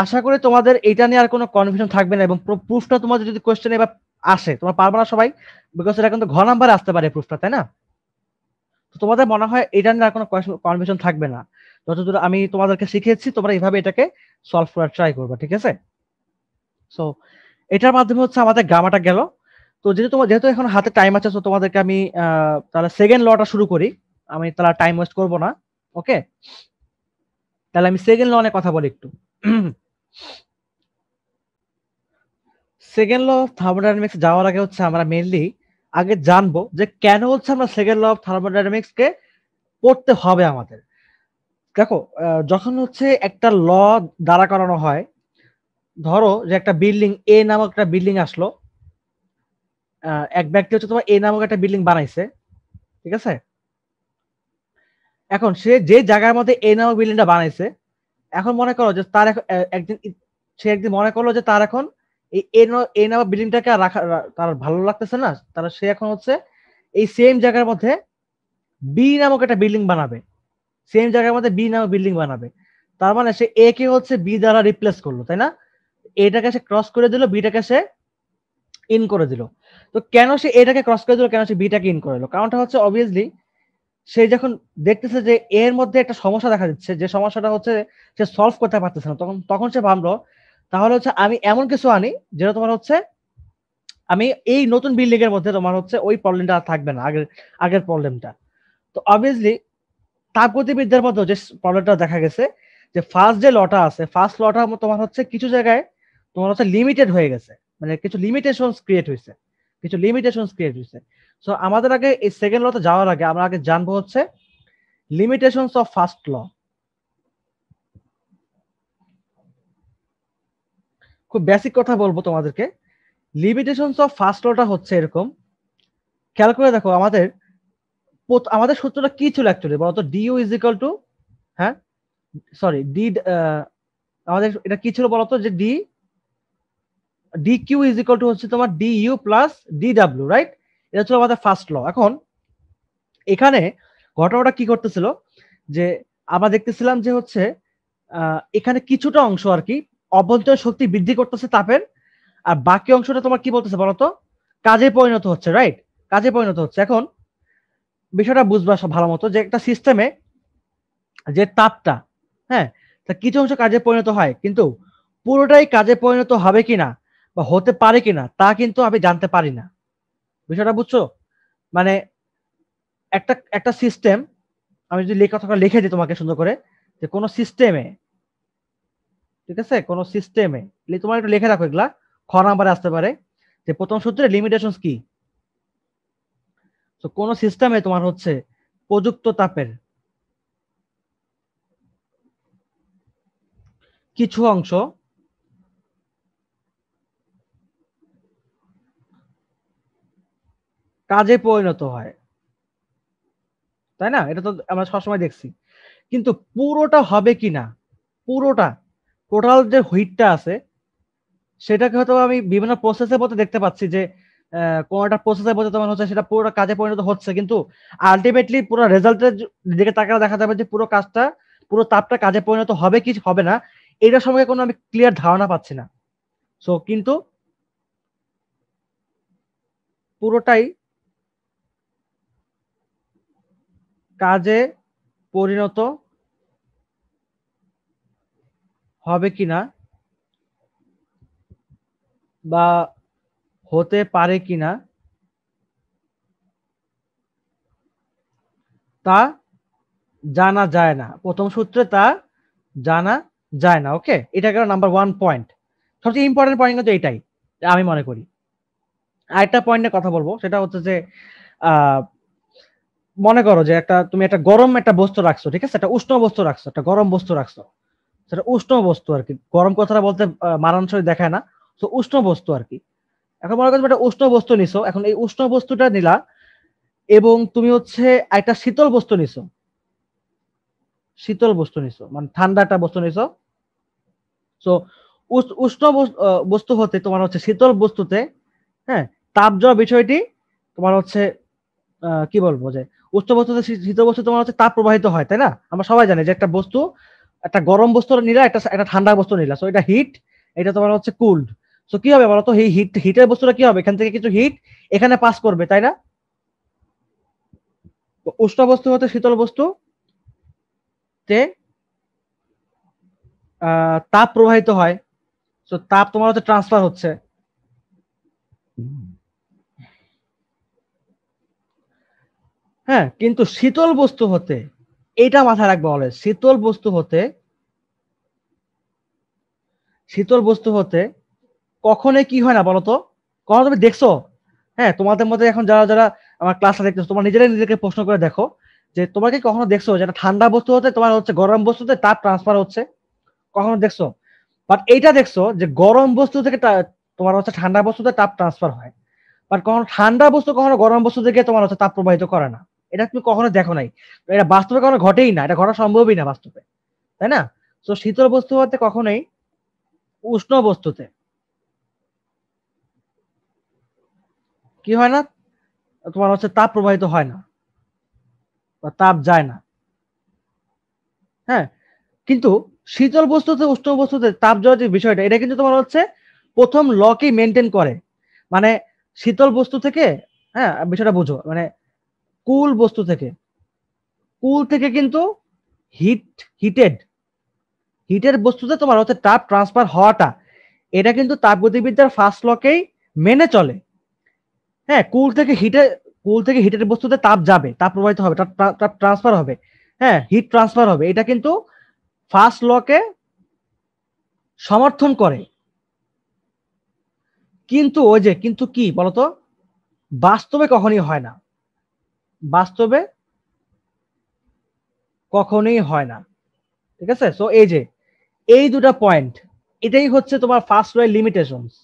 আশা করি তোমাদের এটা নিয়ে আর কোনো কনফিউশন থাকবে না এবং প্রুফটা তোমাদের যদি কোশ্চেন এবার আসে তোমরা পারবে না সবাই বিকজ এটা কিন্তু ঘ নাম্বারে আসতে পারে প্রুফটা তাই না তো তোমাদের মনে হয় এটা নিয়ে আর কোনো কনফিউশন থাকবে না যতদূর আমি তোমাদেরকে শিখিয়েছি তোমরা এইভাবে এটাকে সলভ করার ট্রাই করবে ঠিক আছে সো এটার মাধ্যমে হচ্ছে আমাদের গামাটা গেল তো যেহেতু এখন হাতে টাইম আছে তো তোমাদেরকে আমি তাহলে সেকেন্ড লটা শুরু করি আমি তাহলে টাইম ওয়েস্ট করব না ওকে তাহলে আমি সেকেন্ড ল নিয়ে কথা বলি একটু সেকেন্ড ল অফ থার্মোডাইনামিক্স যাওয়ার আগে হচ্ছে আমরা মেইনলি আগে জানবো যে কেন হচ্ছে আমরা সেকেন্ড ল অফ থার্মোডাইনামিক্স কে পড়তে হবে আমাদের দেখো যখন হচ্ছে একটা ল দ্বারা করানো হয় ধরো যে একটা বিল্ডিং এ নামক একটা বিল্ডিং আসলো এক ব্যক্তি হচ্ছে তোমার এ নামক একটা বিল্ডিং বানাইছে ঠিক আছে এখন সে যে জায়গার মধ্যে এ নামক বিল্ডিংটা বানাইছে এখন মনে করো যে তার একদিন সে একদিন মনে করলো যে তার এখন এই এ নামক বিল্ডিংটাকে রাখা তার ভালো লাগতেছে না তাহলে সে এখন হচ্ছে এই সেম জায়গার মধ্যে বি নামক একটা বিল্ডিং বানাবে সেম জায়গার মধ্যে বি নামক বিল্ডিং বানাবে তার মানে সে এ কে হচ্ছে বি দ্বারা রিপ্লেস করলো তাই না এটাকে সে ক্রস করে দিল বিটাকে সে ইন করে দিল তো কেন সে এটাকে ক্রস করে দিল কেন সে বিটাকে ইন করে দিল কারণটা হচ্ছে অবভিয়াসলি সে যখন দেখতেছে যে এর মধ্যে একটা সমস্যা দেখা দিচ্ছে যে সমস্যাটা হচ্ছে সে সলভ করতে পারতেছে না তখন সে ভাবলো তাহলে হচ্ছে আমি এমন কিছু আনি যেটা তোমার হচ্ছে আমি এই নতুন বিল্ডিং এর মধ্যে তোমার হচ্ছে ওই প্রবলেমটা আর থাকবে না আগের প্রবলেমটা তো অবভিয়াসলি তাপগতিবিদ্যার মধ্যে যে প্রবলেমটা দেখা গেছে যে ফার্স্ট যে লটা আছে ফার্স্ট লটা তোমার হচ্ছে কিছু জায়গায় তোমার হচ্ছে লিমিটেড হয়ে গেছে মানে কিছু লিমিটেশনস ক্রিয়েট হয়েছে সো আমাদের আগে এই সেকেন্ড লতে যাওয়ার আগে আমরা আগে জানবো হচ্ছে লিমিটেশনস অফ ফার্স্ট ল খুব বেসিক কথা বলবো তোমাদেরকে লিমিটেশনস অফ ফার্স্ট লটা হচ্ছে এরকম খেয়াল করে দেখো আমাদের সূত্রটা কি ছিল অ্যাকচুয়ালি বলতো ডিইউ ইজ ইকুয়াল টু হ্যাঁ সরি ডি আমাদের এটা কি ছিল বলতো যে D dq is equal to হচ্ছে তোমার du plus dw রাইট এটা ছিল আমাদের ফার্স্ট ল এখন এখানে ঘটনাটা কি করতেছিল যে আমরা দেখতেছিলাম যে হচ্ছে এখানে কিছুটা অংশ আর কি অভ্যন্তরীণ শক্তি বৃদ্ধি করতেছে তাপের আর বাকি অংশটা তোমার কি বলতেছে বলো তো কাজে পরিণত হচ্ছে রাইট কাজে পরিণত হচ্ছে এখন বিষয়টা বুঝবা সব ভালো মতো যে একটা সিস্টেমে যে তাপটা হ্যাঁ তা কিছু অংশ কাজে পরিণত হয় কিন্তু পুরোটাই কাজে পরিণত হবে কিনা বা হতে পারে কিনা তা কিন্তু আমি জানতে পারি না বিষয়টা বুঝছো মানে একটা একটা সিস্টেম আমি যদি লিখে দিই তোমাকে সুন্দর করে যে কোনো সিস্টেমে ঠিক আছে কোনো সিস্টেমে তোমার একটু লিখে রাখো এগুলা খ নাম্বারে আসতে পারে যে প্রথম সূত্রে লিমিটেশনস কি তো কোনো সিস্টেমে তোমার হচ্ছে প্রযুক্ত তাপের কিছু অংশ কাজে পরিণত হয় তাই না এটা তো আমরা সবসময় দেখছি কিন্তু পুরোটা হবে কিনা পুরোটা টোটাল যে হিটটা আছে সেটাকে হয়তো আমি বিভিন্ন প্রসেসের মধ্যে দেখতে পাচ্ছি যে কোন একটা প্রসেসের মধ্যে তোমার হচ্ছে সেটা পুরোটা কাজে পরিণত হচ্ছে কিন্তু আলটিমেটলি পুরো রেজাল্টের দিকে তাকালে দেখা যাবে যে পুরো কাজটা পুরো তাপটা কাজে পরিণত হবে কি হবে না এটার সম্পর্কে কোনো আমি ক্লিয়ার ধারণা পাচ্ছি না সো কিন্তু পুরোটাই কাজে পরিণত হবে কিনা বা হতে পারে কিনা তা জানা যায় না প্রথম সূত্রে তা জানা যায় না ওকে এটা গেল নাম্বার ওয়ান পয়েন্ট সবচেয়ে ইম্পর্টেন্ট পয়েন্ট কিন্তু এটাই আমি মনে করি আরেকটা পয়েন্টে কথা বলবো সেটা হচ্ছে যে মনে করো যে একটা তুমি একটা গরম একটা বস্তু রাখছো, ঠিক আছে, একটা উষ্ণ বস্তু রাখছো, একটা গরম বস্তু রাখছো, সেটা উষ্ণ বস্তু আর কি, গরম কথাটা বলতে মানানসই দেখায় না, তো উষ্ণ বস্তু আর কি। এখন মনে করো তুমি একটা উষ্ণ বস্তু নিছো, এখন এই উষ্ণ বস্তুটা নিলা এবং তুমি হচ্ছে একটা শীতল বস্তু নিছো, শীতল বস্তু নিছো মানে ঠান্ডা একটা বস্তু নিছো। তো উষ্ণ বস্তু হতে তোমার হচ্ছে শীতল বস্তুতে, হ্যাঁ, তাপ যাওয়া বিষয়টি তোমার হচ্ছে কি বলবো যে উষ্ণ বস্তুতে শীতল বস্তু তোমার হচ্ছে তাপ প্রবাহিত হয়, তাই না? আমরা সবাই জানি যে একটা বস্তু, একটা গরম বস্তু নিলা, একটা ঠান্ডা বস্তু নিলা, সো এটা হিট, এটা তোমার হচ্ছে কুল্ড। সো কি হবে বলো তো, এই হিটের বস্তুটা কি হবে, এখান থেকে কিছু হিট এখানে পাস করবে, তাই না? উষ্ণ বস্তু হতে শীতল বস্তু তে তাপ প্রবাহিত হয়, সো তাপ তোমার হচ্ছে ট্রান্সফার হচ্ছে। হ্যাঁ, কিন্তু শীতল বস্তু হতে, এটা মাথায় রাখবো অলওয়েজ, শীতল বস্তু হতে কখনোই কি হয় না বলতো, কখনো তুমি দেখছো? হ্যাঁ, তোমাদের মধ্যে এখন যারা যারা আমার ক্লাসে দেখতেছো, তোমার নিজেরাই নিজেকে প্রশ্ন করে দেখো যে তোমরা কি কখনো দেখছো যে ঠান্ডা বস্তু হতে তোমার হচ্ছে গরম বস্তুতে তাপ ট্রান্সফার হচ্ছে? কখনো দেখছো? বাট এইটা দেখছো যে গরম বস্তু থেকে তোমার হচ্ছে ঠান্ডা বস্তুতে তাপ ট্রান্সফার হয়, বাট কখনো ঠান্ডা বস্তু কখনো গরম বস্তু থেকে তোমার হচ্ছে তাপ প্রবাহিত করে না, এটা তুমি কখনো দেখো নাই, এটা বাস্তবে কখনো ঘটেই না, এটা ঘটা সম্ভবই না বাস্তবে, তাই না? তো শীতল বস্তু হতে কখনোই উষ্ণ বস্তুতে কি হয় না, তোমার হচ্ছে তাপ প্রবাহিত হয় না বা তাপ যায় না। হ্যাঁ, কিন্তু শীতল বস্তুতে উষ্ণ বস্তুতে তাপ যাওয়ার যে বিষয়টা, এটা কিন্তু তোমার হচ্ছে প্রথম লকেই মেনটেন করে, মানে শীতল বস্তু থেকে, হ্যাঁ বিষয়টা বুঝো, মানে কুল বস্তু থেকে, কুল থেকে কিন্তু হিটেড বস্তুতে তোমার হচ্ছে তাপ ট্রান্সফার হওয়াটা, এটা কিন্তু তাপগতিবিদ্যার ফার্স্ট লকেই মেনে চলে। হ্যাঁ, কুল থেকে হিটের বস্তুতে তাপ যাবে, তাপ প্রবাহিত হবে, তাপ ট্রান্সফার হবে, হ্যাঁ হিট ট্রান্সফার হবে, এটা কিন্তু ফার্স্ট লকে সমর্থন করে। কিন্তু ওই যে কিন্তু কি বলতো, বাস্তবে কখনোই হয় না, বাস্তবে কখনোই হয় না, ঠিক আছে? সো এই যে এই দুটা পয়েন্ট, এটাই হচ্ছে তোমার ফার্স্ট লয়ের লিমিটেশনস,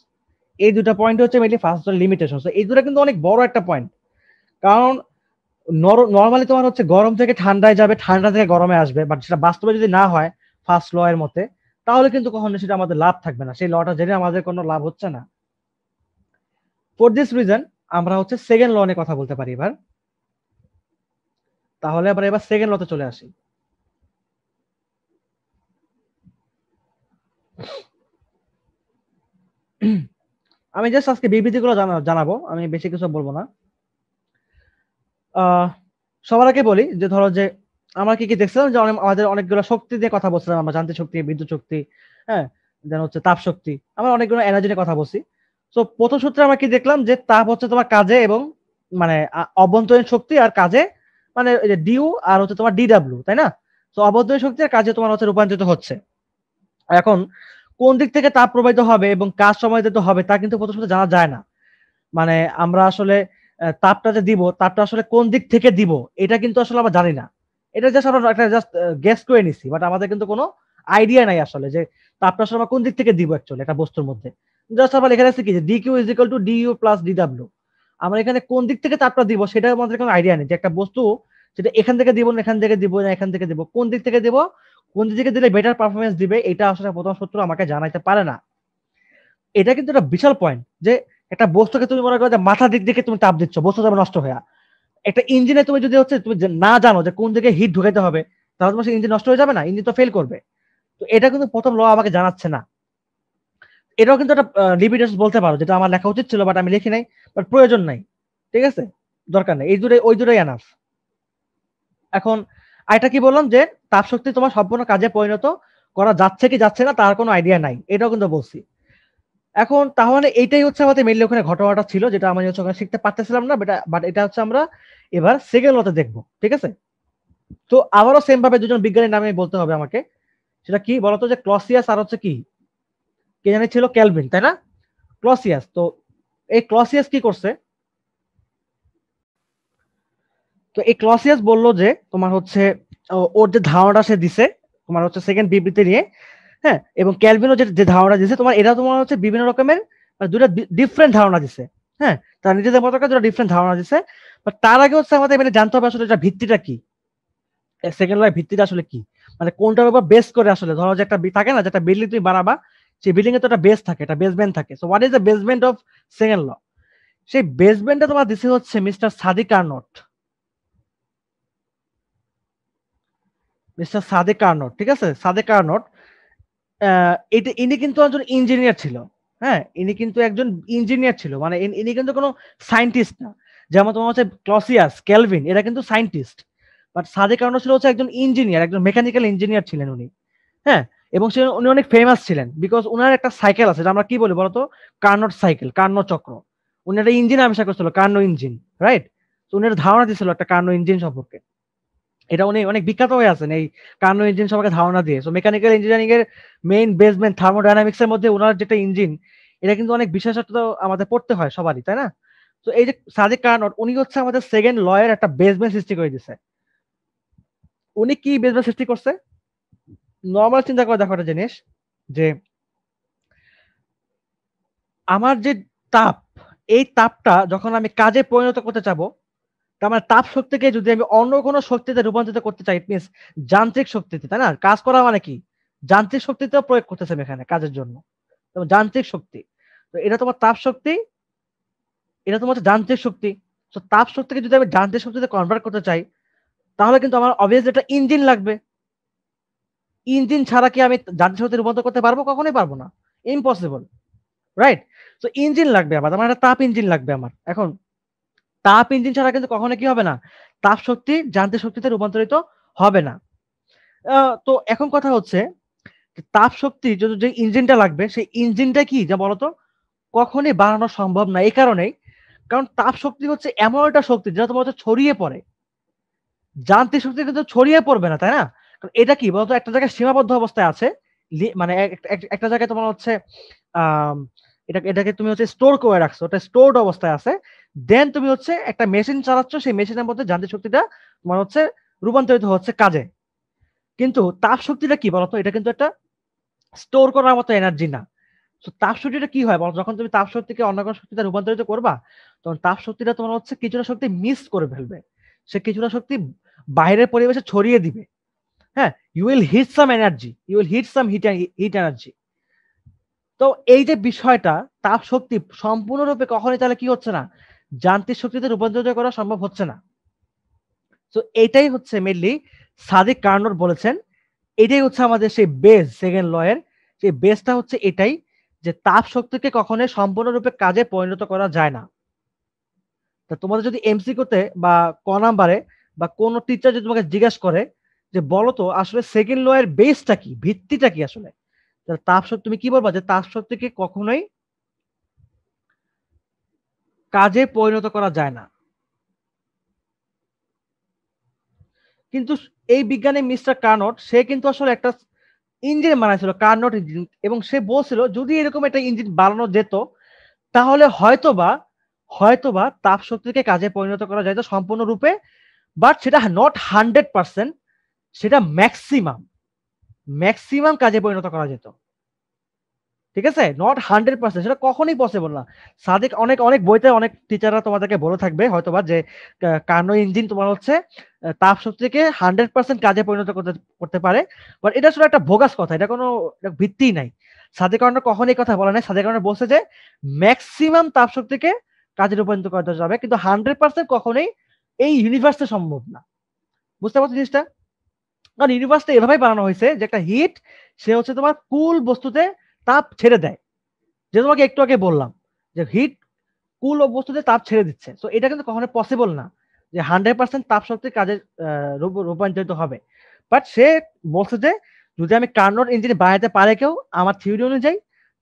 এই দুটা পয়েন্ট হচ্ছে মেইনলি ফার্স্ট লয়ের লিমিটেশনস। এই দুটা কিন্তু অনেক বড় একটা পয়েন্ট, কারণ নরমালি তোমার হচ্ছে গরম থেকে ঠান্ডায় যাবে, ঠান্ডা থেকে গরমে আসবে, বাট সেটা বাস্তবে যদি না হয় ফার্স্ট লয়ের মতে, তাহলে কিন্তু কখনো সেটা আমাদের লাভ থাকবে না, সেই লটা জেনে আমাদের কোনো লাভ হচ্ছে না। ফর দিস রিজন আমরা হচ্ছে সেকেন্ড ল নিয়ে কথা বলতে পারি এবার। তাহলে আমরা এবার সেকেন্ড লতে চলে আসি। আমি জাস্ট আজকে বিবৃতিগুলো জানাবো, আমি বেশি কিছু বলবো না। সবার আগে বলি যে ধরো যে আমরা কি কি দেখছিলাম, যে আমাদের অনেকগুলো শক্তি দিয়ে কথা বলছিলাম, আমরা যান্ত্রিক শক্তি, বিদ্যুৎ শক্তি, হ্যাঁ যেন হচ্ছে তাপ শক্তি, আমরা অনেকগুলো এনার্জি নিয়ে কথা বলছি। তো প্রথম সূত্রে আমরা কি দেখলাম, যে তাপ হচ্ছে তোমার কাজে এবং মানে অভ্যন্তরীণ শক্তি আর কাজে, মানে ডিউ আর হচ্ছে তোমার ডিডাব্লিউ, তাই না? তো অভ্যন্তরীণ শক্তি আর কাজে তোমার হচ্ছে রূপান্তরিত হচ্ছে। এখন কোন দিক থেকে তাপ প্রবাহিত হবে এবং কাজ সমাহিত হবে তা কিন্তু প্রথম সূত্রে জানা যায় না, মানে আমরা আসলে তাপটা যে দিব, তাপটা আসলে কোন দিক থেকে দিব এটা কিন্তু আসলে আমরা জানি না, এটা জাস্ট আমরা একটা জাস্ট গেস করে নিছি, বাট আমাদের কিন্তু কোনো আইডিয়া নাই আসলে যে তাপটা আসলে আমরা কোন দিক থেকে দিব অ্যাকচুয়ালি একটা বস্তুর মধ্যে। জাস্ট আমরা লেখা আছে কি যে dq = du + dw, আমরা এখানে কোন দিক থেকে তাপটা দিব সেটা আমাদের কোনো আইডিয়া নেই, যে একটা বস্তু সেটা এখান থেকে দিব না এখান থেকে দিব না এখান থেকে দিব, কোন দিক থেকে দিব, কোন দিক থেকে দিলে বেটার পারফরমেন্স দিবে, এটা আসলে প্রথম সূত্র আমাকে জানাইতে পারে না। এটা কিন্তু একটা বিশাল পয়েন্ট, যে একটা বস্তুকে তুমি মনে করো যে মাথা দিক থেকে তুমি তাপ দিচ্ছ, বস্তু যাবে নষ্ট হয়ে। একটা ইঞ্জিনে তুমি যদি হচ্ছে তুমি না জানো যে কোন দিকে হিট ঢুকাইতে হবে, তাহলে তোমার সেই ইঞ্জিন নষ্ট হয়ে যাবে না, ইঞ্জিন তো ফেল করবে। তো এটা কিন্তু প্রথম ল আমাকে জানাচ্ছে না, এটাও কিন্তু একটা লিমিটেশন বলতে পারো, যেটা আমার লেখা উচিত ছিল বাট আমি লিখি নাই, বাট প্রয়োজন নাই, ঠিক আছে, দরকার নাই, এই দুটোই ওই দুটোই এনাফ। এখন এটা কি বললাম যে তাপ শক্তি তোমার সম্পূর্ণ কাজে পরিণত করা যাচ্ছে কি যাচ্ছে না তার কোনো আইডিয়া নাই, এটাও কিন্তু বলছি। এখন তাহলে এইটাই হচ্ছে আমাদের মেইনলি ওখানে ঘটনাটা ছিল, যেটা আমি হচ্ছে ওখানে শিখতে পারতেছিলাম না, বাট এটা হচ্ছে আমরা এবার সেকেন্ড লতে দেখবো, ঠিক আছে? তো আবারও সেম ভাবে দুজন বিজ্ঞানীর নামে বলতে হবে আমাকে, সেটা কি বলতো, যে ক্লসিয়াস আর হচ্ছে কি কে জানি ছিল ক্যালভিন, তাই না? ক্লসিয়াস। তো এই ক্লসিয়াস কি করছে, तो एक क्लॉसियस बोलो जे तुम्हार होच्छे और जे धारणा से दिसे तुम्हार होच्छे सेकेंड बीबृति निये হ্যাঁ এবং ক্যালভিনও যে ধারণা দিয়েছে তোমার এটা তোমার হচ্ছে বিভিন্ন রকমের দুটো ডিফারেন্ট ধারণা দিয়েছে হ্যাঁ তার নিজেদের মতো করে দুটো ডিফারেন্ট ধারণা দিয়েছে বাট তার আগে হচ্ছে আমাদের মানে জানতে হবে আসলে এটা ভিত্তিটা কি সেকেন্ড লয়ের ভিত্তিটা আসলে কি মানে কোনটার উপর বেস করে আসলে ধরো যে একটা থাকে না যেটা বিল্ডিং তুমি বানাবা সেই বিল্ডিং এ তো একটা বেস থাকে একটা বেসমেন্ট থাকে so what is the basement of second law সেই বেসমেন্টটা তোমার দিছে হচ্ছে mister Sadi Carnot mister Sadi Carnot ঠিক আছে সাদি কার্নট এটা ইনি কিন্তু একজন ইঞ্জিনিয়ার ছিল হ্যাঁ ইনি কিন্তু একজন ইঞ্জিনিয়ার ছিল মানে ইনি কিন্তু কোনো সায়েন্টিস্ট না যেমন তোমার হচ্ছে ক্লসিয়াস ক্যালভিন এরা কিন্তু সায়েন্টিস্ট বাট সাদি কার্নট ছিল হচ্ছে একজন ইঞ্জিনিয়ার একজন মেকানিক্যাল ইঞ্জিনিয়ার ছিলেন উনি হ্যাঁ এবং সে উনি অনেক ফেমাস ছিলেন বিকজ উনার একটা সাইকেল আছে আমরা কি বলি বলতো কার্নট সাইকেল কার্নট চক্র উনি একটা ইঞ্জিন আবিষ্কার করেছিল কার্নট ইঞ্জিন রাইট তো উনি একটা ধারণা দিয়েছিল একটা কার্নট ইঞ্জিন সম্পর্কে এটা উনি অনেক বিখ্যাত হয়ে আছেন এই কার্নট ইঞ্জিন সবাইকে ধারণা দিয়ে সো মেকানিক্যাল ইঞ্জিনিয়ারিং এর মেইন বেসমেন্ট থার্মোডাইনামিক্স এর মধ্যে ওনার যেটা ইঞ্জিন এটা কিন্তু অনেক বিশেষত্ব আমাদের পড়তে হয় সবারই তাই না তো এই যে সাদি কার্নট উনি হচ্ছে আমাদের সেকেন্ড ল এর একটা বেসমেন্ট সৃষ্টি করে দিয়েছে উনি কি বেসমেন্ট সৃষ্টি করছে নর্মাল চিন্তা করে দেখো একটা জিনিস যে আমার যে তাপ এই তাপটা যখন আমি কাজে পরিণত করতে চাবো আমার তাপ শক্তিকে যদি আমি অন্য কোনো শক্তিতে রূপান্তরিত করতে চাই ইট মিনস যান্ত্রিক শক্তিতে তাই না কাজ করা মানে কি যান্ত্রিক শক্তিতে প্রয়োগ করতেছে এখানে কাজের জন্য যান্ত্রিক শক্তি তো এটা তোমার তাপ শক্তি এটা তোমার যান্ত্রিক শক্তি তো তাপ শক্তিকে যদি আমি যান্ত্রিক শক্তিতে কনভার্ট করতে চাই তাহলে কিন্তু আমার অবভিয়াসলি একটা ইঞ্জিন লাগবে ইঞ্জিন ছাড়া কি আমি যান্ত্রিক শক্তিতে রূপান্তর করতে পারবো কখনোই পারবো না ইম্পসিবল রাইট তো ইঞ্জিন লাগবে আমার একটা তাপ ইঞ্জিন লাগবে আমার এখন তাপ ইঞ্জিন ছাড়া কিন্তু কখনো কি হবে না তাপ শক্তি যান্ত্রিক শক্তিতে রূপান্তরিত হবে না তো এখন কথা হচ্ছে তাপ শক্তি যে ইঞ্জিনটা লাগবে সেই ইঞ্জিনটা কি যা বলতো কখনোই বানানো সম্ভব না এই কারণেই কারণ তাপ শক্তি হচ্ছে এমন একটা শক্তি যেটা তোমার হচ্ছে ছড়িয়ে পড়ে যান্ত্রিক শক্তি কিন্তু ছড়িয়ে পড়বে না তাই না কারণ এটা কি বলতো একটা জায়গায় সীমাবদ্ধ অবস্থায় আছে মানে একটা জায়গায় তোমার হচ্ছে এটাকে তুমি হচ্ছে স্টোর করে রাখছো ওটা স্টোরড অবস্থায় আছে দেন তুমি হচ্ছে একটা মেশিন চালাচ্ছ সেই মেশিনের মধ্যে যান্ত্রিক শক্তিটা তোমার হচ্ছে রূপান্তরিত হচ্ছে কাজে কিন্তু তাপ শক্তিটা কি বলতো এটা কিন্তু একটা স্টোর করার মতো এনার্জি না তো তাপ শক্তিটা কি হয় বলো যখন তুমি তাপ শক্তিকে অন্য কোনো শক্তিতে রূপান্তরিত করবা তখন তাপ শক্তিটা তোমার হচ্ছে কিছুটা শক্তি মিস করে ফেলবে সে কিছুটা শক্তি বাইরের পরিবেশে ছড়িয়ে দিবে হ্যাঁ you will heat some heat energy তো এই যে বিষয়টা তাপ শক্তি সম্পূর্ণরূপে কখনোই তাহলে কি হচ্ছে না যান্ত্রিক শক্তিতে রূপান্তরিত করা সম্ভব হচ্ছে না তো এটাই হচ্ছে মেইনলি সাদি কার্নট বলেছেন এটাই হচ্ছে আমাদের সেই বেস সেকেন্ড ল এর সেই বেসটা হচ্ছে এটাই যে তাপ শক্তিকে কখনোই সম্পূর্ণরূপে কাজে পরিণত করা যায় না তা তোমাদের যদি এমসিকিউতে বা ক নাম্বারে বা কোনো টিচার যদি তোমাকে জিজ্ঞাসা করে যে বলো তো আসলে সেকেন্ড ল এর বেসটা কি ভিত্তিটা কি আসলে তাপ শক্তি তুমি কি বলবা যে তাপ শক্তিকে কখনোই কাজে পরিণত করা যায় না কিন্তু এই বিজ্ঞানী মিস্টার কার্নট সে কিন্তু আসলে একটা ইঞ্জিন বানাইছিল কার্নট ইঞ্জিন এবং সে বলছিল যদি এরকম একটা ইঞ্জিন বানানো যেত তাহলে হয়তোবা তাপ শক্তিকে কাজে পরিণত করা যায় সম্পূর্ণ রূপে বাট সেটা নট 100% সেটা ম্যাক্সিমাম কাজে পরিণত করা যেত ঠিক আছে নট 100% সেটা কখনোই পসিবল না সাদিক অনেক অনেক বইতে অনেক টিচাররা তোমাদেরকে বলে থাকবে হয়তোবা যে কার্নট ইঞ্জিন তোমার হচ্ছে তাপ শক্তিকে 100% কাজে পরিণত করতে পারে বাট এটা শুধু একটা ভোগাস কথা এটা কোনো ভিত্তি নাই সাদিক কার্নট কখনোই কথা বলে নাই সাদিক কার্নট বলছে যে ম্যাক্সিমাম তাপ শক্তিকে কাজে রূপান্তরিত করা যাবে কিন্তু 100% কখনোই এই ইউনিভার্সে সম্ভব না বুঝতে পারছো জিনিসটা কারণ ইউনিভার্সটা এভাবেই বানানো হয়েছে যে একটা হিট সে হচ্ছে তোমার কুল বস্তুতে তাপ ছেড়ে দেয় যে তোমাকে একটু আগে বললাম যে হিট কুল বস্তুতে তাপ ছেড়ে দিচ্ছে তো এটা কিন্তু কখনো পসিবল না যে 100% তাপ শক্তি কাজে রূপান্তরিত হবে বাট সে বলছে যে যদি আমি কার্নট ইঞ্জিন বানাতে পারে কেউ আমার থিওরি অনুযায়ী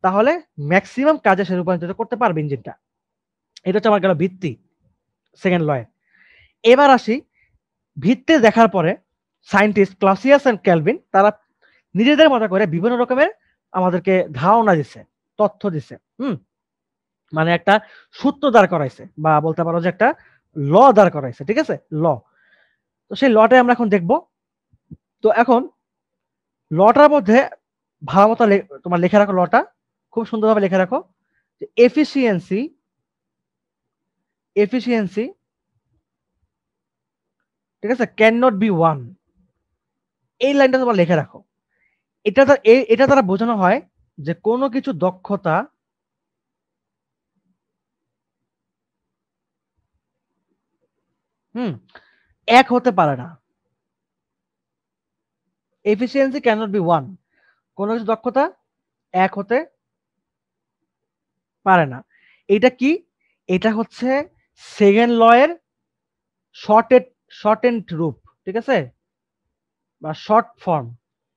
তাহলে ম্যাক্সিমাম কাজে সে রূপান্তরিত করতে পারবে ইঞ্জিনটা এটা হচ্ছে আমার গেল ভিত্তি সেকেন্ড লয়ের এবার আসি ভিত্তি দেখার পরে সায়েন্টিস্ট ক্লসিয়াস এন্ড ক্যালভিন তারা নিজেদের মতো করে বিভিন্ন রকমের আমাদেরকে ধারণা দিচ্ছে তথ্য দিচ্ছে মানে একটা সূত্র দাঁড় করাইছে বা বলতে পারো যে একটা ল দাঁড় করাইছে ঠিক আছে ল তো সেই লটে আমরা এখন দেখব। তো এখন লটার মধ্যে ভালো মতো তোমার লেখা রাখো, লটা খুব সুন্দরভাবে লেখা রাখো যে এফিসিয়েন্সি, এফিসিয়েন্সি ঠিক আছে ক্যান নট বি ওয়ান, এই লাইনটা তোমার লেখা রাখো। এটা এটা দ্বারা বোঝানো হয় যে কোনো কিছু দক্ষতা এক হতে পারে না। Efficiency can not be one, কোনো কিছু দক্ষতা এক হতে পারে না। এটা কি? এটা হচ্ছে সেকেন্ড ল এর শর্টেন্ড রূপ, ঠিক আছে, বা শর্ট ফর্ম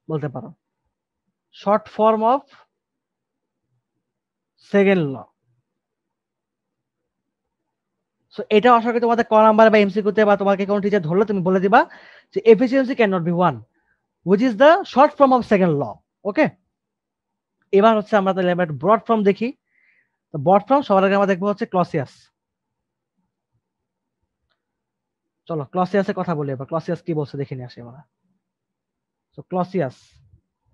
বলতে পারো, short form of second law. So এটা আশা করি তোমাদের ক নাম্বার বা এমসিকিউতে বা তোমাকে কোন টিচার ধরলে তুমি বলে দিবা যে efficiency can not be one which is the short form of second law. Okay, এবার হচ্ছে আমরা তাহলে একটা ব্রড ফর্ম দেখি। তো ব্রড ফর্ম সবার আগে আমরা দেখবো হচ্ছে ক্লসিয়াস। চলো ক্লসিয়াসের কথা বলি এবার, ক্লসিয়াস কি বলছে দেখে নিয়ে আসি আমরা। তো ক্লসিয়াস,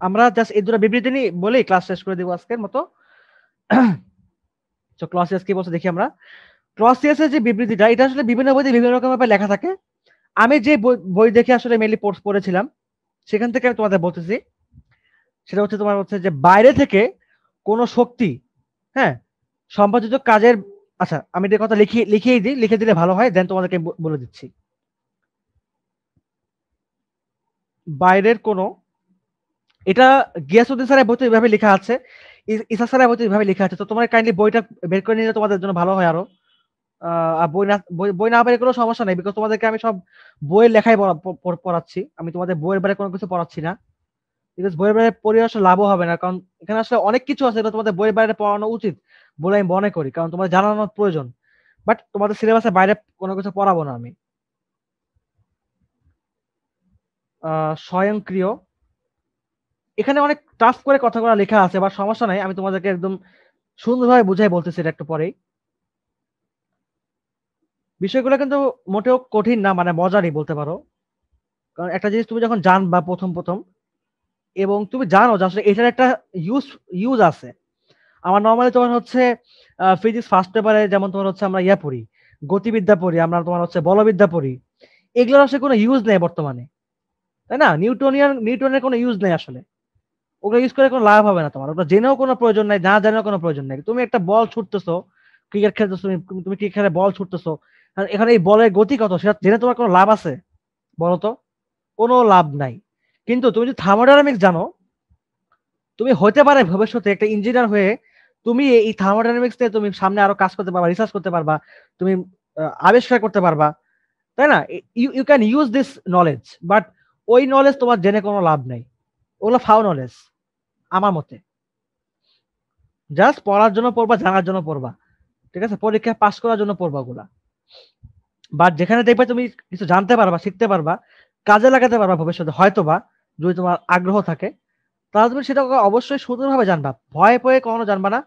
আমরা জাস্ট এই দুটো বিবৃতি নিয়ে বলেই ক্লাস শেষ করে দেবো আজকের মতো। তো ক্লসিয়াস কি বলছে দেখি আমরা। ক্লসিয়াসের যে বিবৃতিটা, এটা আসলে বিভিন্ন বইতে বিভিন্ন রকম ভাবে লেখা থাকে। আমি যে বই দেখে আসলে মেইনলি কোর্স পড়েছিলাম সেখান থেকে আমি তোমাদের বলতেছি, সেটা হচ্ছে তোমার হচ্ছে যে বাইরে থেকে কোনো শক্তি, হ্যাঁ, সম্পাদিত কাজের, আচ্ছা আমি এটা কথা লিখেই দিই, লিখে দিলে ভালো হয়, দেন তোমাদেরকে বলে দিচ্ছি। বাইরের কোনো, এটা গিয়াসউদ্দিন স্যারের বইতে এইভাবে লেখা আছে, ইসা স্যারের বইতে এইভাবে লেখা আছে। তো তোমার কাইন্ডলি বইটা বের করে নিলে তোমাদের জন্য ভালো হয় আরো। বই না বের কোনো সমস্যা নেই, বিকজ তোমাদেরকে আমি সব বইয়ের লেখাই পড়াচ্ছি, আমি তোমাদের বইয়ের বাইরে কোনো কিছু পড়াচ্ছি না, বিকজ বইয়ের বাইরে পড়ে আসলে লাভও হবে না, কারণ এখানে আসলে অনেক কিছু আছে যেটা তোমাদের বইয়ের বাইরে পড়ানো উচিত বলে আমি মনে করি, কারণ তোমাদের জানানোর প্রয়োজন, বাট তোমাদের সিলেবাসের বাইরে কোনো কিছু পড়াবো না আমি। স্বয়ংক্রিয়, এখানে অনেক টাফ করে কথাগুলো লেখা আছে, বা সমস্যা নাই, আমি তোমাদেরকে একদম সুন্দরভাবে বুঝাই বলতেছি এটা একটু পরেই। বিষয়গুলো কিন্তু মোটেও কঠিন না, মানে মজারই বলতে পারো, কারণ একটা জিনিস তুমি যখন জানবা প্রথম প্রথম এবং তুমি জানো যে আসলে এটার একটা ইউজ আছে। আমার নর্মালি তোমার হচ্ছে ফিজিক্স ফার্স্ট পেপারে যেমন তোমার হচ্ছে আমরা পড়ি, গতিবিদ্যা পড়ি, আমরা তোমার হচ্ছে বলবিদ্যা পড়ি, এগুলোর আসলে কোনো ইউজ নেই বর্তমানে, তাই না? নিউটনের কোনো ইউজ নেই আসলে, ওগুলো ইউজ করে কোনো লাভ হবে না তোমার, ওটা জেনেও কোনো প্রয়োজন নাই, না জানাও কোনো প্রয়োজন নেই। তুমি একটা বল ছুটতেছো, ক্রিকেট খেলতেছো, তুমি ক্রিকেট খেলে বল ছুটতেছো, এখানে এই বলের গতি কত সেটা জেনে তোমার কোনো লাভ আছে বলতো? কোনো লাভ নাই। কিন্তু তুমি যদি থার্মোডাইনামিক্স জানো, তুমি হতে পারে ভবিষ্যতে একটা ইঞ্জিনিয়ার হয়ে তুমি এই থার্মোডাইনামিক্স নিয়ে তুমি সামনে আরো কাজ করতে পারবা, রিসার্চ করতে পারবা, তুমি আবিষ্কার করতে পারবা, তাই না? You can use this knowledge, but ওই নলেজ তোমার জেনে কোনো লাভ নেই, ওগুলো ফাও নলেজ আমার মতে। জাস্ট পড়ার জন্য পড়বা, জানার জন্য পড়বা, ঠিক আছে, পরীক্ষায় পাস করার জন্য পড়বা ওগুলা, বাট যেখানে দেখবে তুমি কিছু জানতে পারবা, শিখতে পারবা, কাজে লাগাতে পারবা ভবিষ্যতে হয়তো বা, যদি তোমার আগ্রহ থাকে, তাহলে তুমি সেটা অবশ্যই সুন্দরভাবে জানবা, ভয়ে ভয়ে কখনো জানবা না।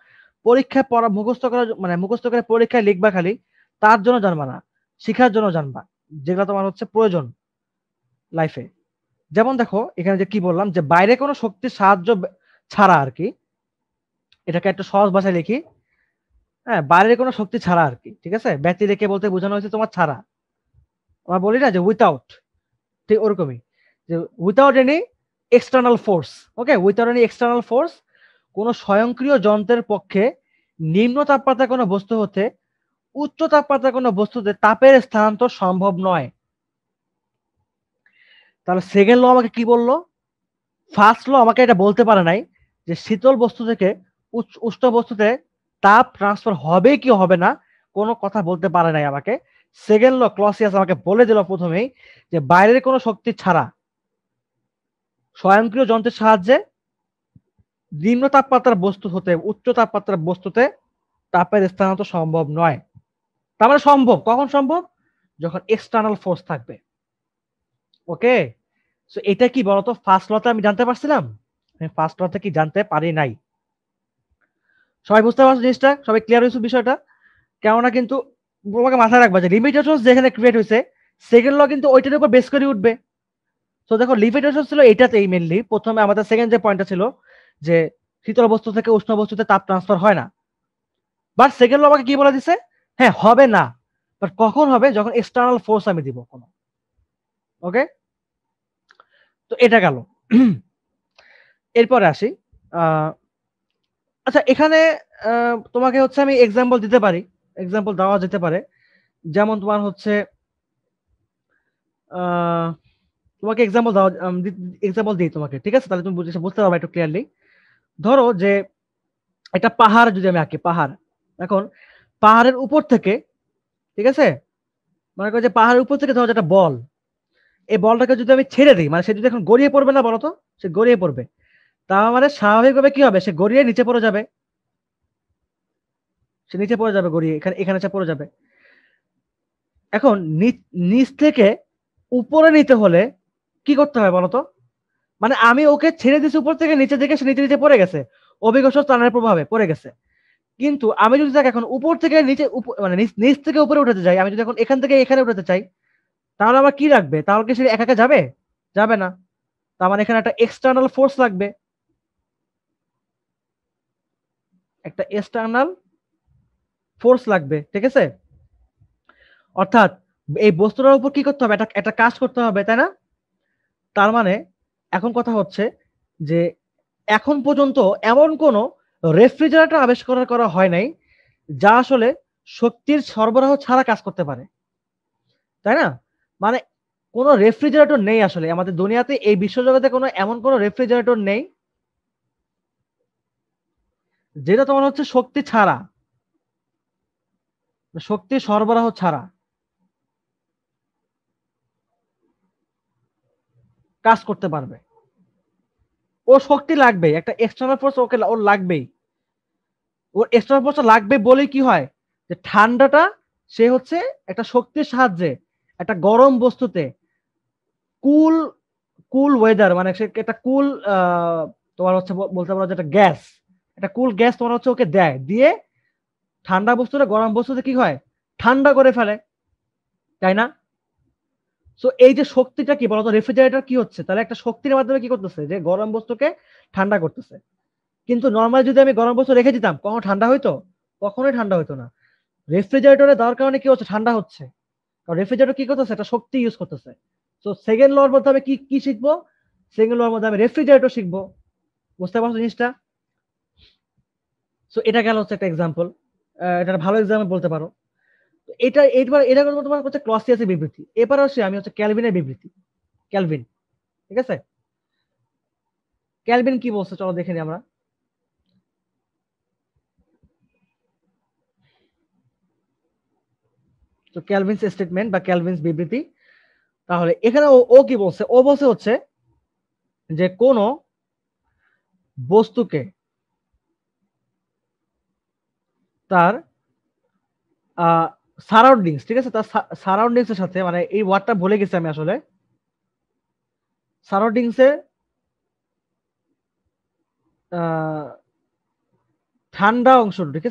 পরীক্ষায় পড়া মুখস্থ করা, মানে মুখস্থ করে পরীক্ষায় লিখবা খালি, তার জন্য জানবা না, শিখার জন্য জানবা, যেগুলো তোমার হচ্ছে প্রয়োজন লাইফে। যেমন দেখো এখানে যে কি বললাম, যে বাইরে কোনো শক্তির সাহায্য ছাড়া আর কি, এটাকে একটা সহজ ভাষায় লিখি, হ্যাঁ, বাইরের কোনো শক্তি ছাড়া আর কি, ঠিক আছে, ব্যক্তি রেখে বলতে বোঝানো হয়েছে তোমার ছাড়া, আমরা বলি না যে উইথাউট, ঠিক ওরকমই, যে without any external force. Okay, without any external force, কোনো স্বয়ংক্রিয় যন্ত্রের পক্ষে নিম্ন তাপমাত্রা কোনো বস্তু হতে উচ্চ তাপমাত্রা কোনো বস্তুতে তাপের স্থানান্তর সম্ভব নয়। তাহলে সেকেন্ড ল আমাকে কি বললো? ফার্স্ট ল আমাকে এটা বলতে পারে নাই যে শীতল বস্তু থেকে উষ্ণ বস্তুতে তাপ ট্রান্সফার হবে কি হবে না, কোনো কথা বলতে পারে নাই আমাকে। সেকেন্ড ল ক্লসিয়াস আমাকে বলে দিল প্রথমেই যে বাইরের কোনো শক্তি ছাড়া স্বয়ংক্রিয় যন্ত্রের সাহায্যে নিম্ন তাপমাত্রার বস্তু হতে উচ্চ তাপমাত্রার বস্তুতে তাপের স্থানান্তর সম্ভব নয়। তার মানে সম্ভব, কখন সম্ভব? যখন এক্সটার্নাল ফোর্স থাকবে। ওকে, সো এটা কি বলতো? ফার্স্ট লতে আমি জানতে পারছিলাম, ফার্স্ট লতে কি জানতে পারি নাই। সবাই বুঝতে পারছো জিনিসটা? সবাই ক্লিয়ার হয়েছে বিষয়টা? কেননা কিন্তু তোমাকে মাথায় রাখবা যে লিমিটেশন যেখানে ক্রিয়েট হয়েছে सेकेंड लॉ क्योंकि ओइटार ऊपर बेस कर उठबे। तो देखो लिफेट रिएक्शन ছিল এটাতেই মেইনলি প্রথমে আমাদের সেকেন্ড যে পয়েন্টটা ছিল যে শীতল বস্তু থেকে উষ্ণ বস্তুতে তাপ ট্রান্সফার হয় না, বাট সেকেন্ড লও আমাকে কি বলে দিছে হ্যাঁ হবে না, বাট কখন হবে যখন এক্সটারনাল ফোর্স আমি দিব কোন। ওকে তো এটা গেল। এরপর আসি আচ্ছা এখানে তোমাকে হচ্ছে আমি एग्जांपल দিতে পারি, एग्जांपल দেওয়া যেতে পারে। যেমন তোমার হচ্ছে তোমাকে एग्जांपल দাও, एग्जांपल দেই তোমাকে, ঠিক আছে? তাহলে তুমি বুঝতে পারবে একটু ক্লিয়ারলি। ধরো যে এটা পাহাড় যদি আমি আঁকি, পাহাড়, এখন পাহাড়ের উপর থেকে, ঠিক আছে, মনে করো যে পাহাড়ের উপর থেকে ধরো যেটা বল, এই বলটাকে যদি আমি ছেড়ে দিই, মানে সে যদি এখন গড়িয়ে পড়বে না বলো তো, সে গড়িয়ে পড়বে, তার মানে স্বাভাবিকভাবে কি হবে সে গড়িয়ে নিচে পড়ে যাবে, সে নিচে পড়ে যাবে গড়িয়ে, এখানে এখানে সে পড়ে যাবে। এখন নিচ থেকে উপরে নিতে হলে কি করতে হয় বলতো? মানে আমি ওকে ছেড়ে দিচ্ছি উপর থেকে নিচে দিকে, সে নিচে নিচে পড়ে গেছে অভিকর্ষ টানের প্রভাবে পড়ে গেছে, কিন্তু আমি যদি তাকে এখন উপর থেকে নিচে মানে নিচ থেকে উপরে উঠাতে চাই, আমি যদি এখন এখান থেকে এখানে উঠাতে চাই, তাহলে আমার কি লাগবে? তাহলে কি সে একা একা যাবে? যাবে না, তার মানে এখানে একটা এক্সটার্নাল ফোর্স লাগবে, একটা এক্সটার্নাল ফোর্স লাগবে, ঠিক আছে? অর্থাৎ এই বস্তুটার উপর কি করতে হবে? একটা কাজ করতে হবে, তাই না? তার মানে এখন কথা হচ্ছে যে এখন পর্যন্ত এমন কোন রেফ্রিজারেটর আবিষ্কার করা হয় নাই যা আসলে শক্তির সরবরাহ ছাড়া কাজ করতে পারে, তাই না? মানে কোনো রেফ্রিজারেটর নেই আসলে আমাদের দুনিয়াতে, এই বিশ্বজগতে কোনো এমন কোনো রেফ্রিজারেটর নেই যেটা তোমার হচ্ছে শক্তি ছাড়া, শক্তি সরবরাহ ছাড়া কাজ করতে পারবে। ও শক্তি লাগবে, একটা এক্সটার্নাল ফোর্স ওকে ওর লাগবেই, ওর এক্সটার্নাল ফোর্স লাগবে বলে কি হয় যে ঠান্ডাটা সে হচ্ছে একটা শক্তির সাহায্যে একটা গরম বস্তুতে কুল কুল ওয়েদার, মানে একটা কুল তোমার হচ্ছে বলতে পারো যে একটা গ্যাস, একটা কুল গ্যাস তোমার হচ্ছে ওকে দেয়, দিয়ে ঠান্ডা বস্তুটা গরম বস্তুতে কি হয় ঠান্ডা করে ফেলে, তাই না? তো এই যে শক্তিটা কি বলতো রেফ্রিজারেটর কি হচ্ছে তাহলে একটা শক্তির মাধ্যমে কি করতেছে যে গরম বস্তুকে ঠান্ডা করতেছে। কিন্তু নর্মাল যদি আমি গরম বস্তু রেখে দিতাম কখনো ঠান্ডা হইতো? কখনোই ঠান্ডা হইতো না। রেফ্রিজারেটরে দেওয়ার কারণে কি হচ্ছে ঠান্ডা হচ্ছে, কারণ রেফ্রিজারেটর কি করতেছে একটা শক্তি ইউজ করতেছে। তো সেকেন্ড লর মধ্যে আমি কি কি শিখবো? সেকেন্ড লর মধ্যে আমি রেফ্রিজারেটর শিখবো, বুঝতে পারছো জিনিসটা? তো এটা গেল হচ্ছে একটা এক্সাম্পল, এটা ভালো এক্সাম্পল বলতে পারো। এটা এইবার এটা তোমার হচ্ছে ক্লসিয়াসের বিবৃতি, এবার আসে আমি হচ্ছে ক্যালভিনের বিবৃতি। ক্যালভিন, ঠিক আছে, ক্যালভিন কি বলছে চলো দেখে নিই আমরা। তো ক্যালভিনস স্টেটমেন্ট বা ক্যালভিনস বিবৃতি, তাহলে এখানে ও কি বলছে? ও বলছে হচ্ছে যে কোন বস্তুকে তার সারাউন্ডিংস, ঠিক আছে, তার সারাউন্ডিংসের সাথে, মানে এই ওয়ার্ডটা ভুলে গেছি আমি আসলে, সারাউন্ডিংসের ঠান্ডা অংশ, ঠিক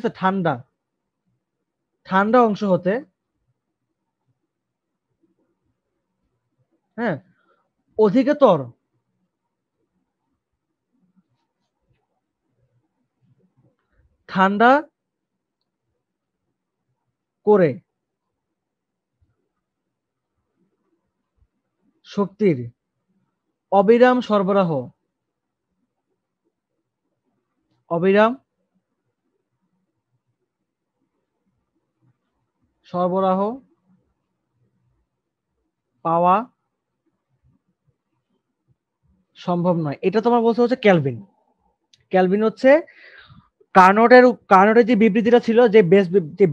আছে, ঠান্ডা ঠান্ডা অংশ হতে, হ্যাঁ, অধিকতর ঠান্ডা করে শক্তির অবিরাম সরবরাহ, অবিরাম সরবরাহ পাওয়া সম্ভব নয়। এটা তোমার বলতে হচ্ছে ক্যালভিন। ক্যালভিন হচ্ছে কার্নটের যে বিবৃতিটা ছিল, যে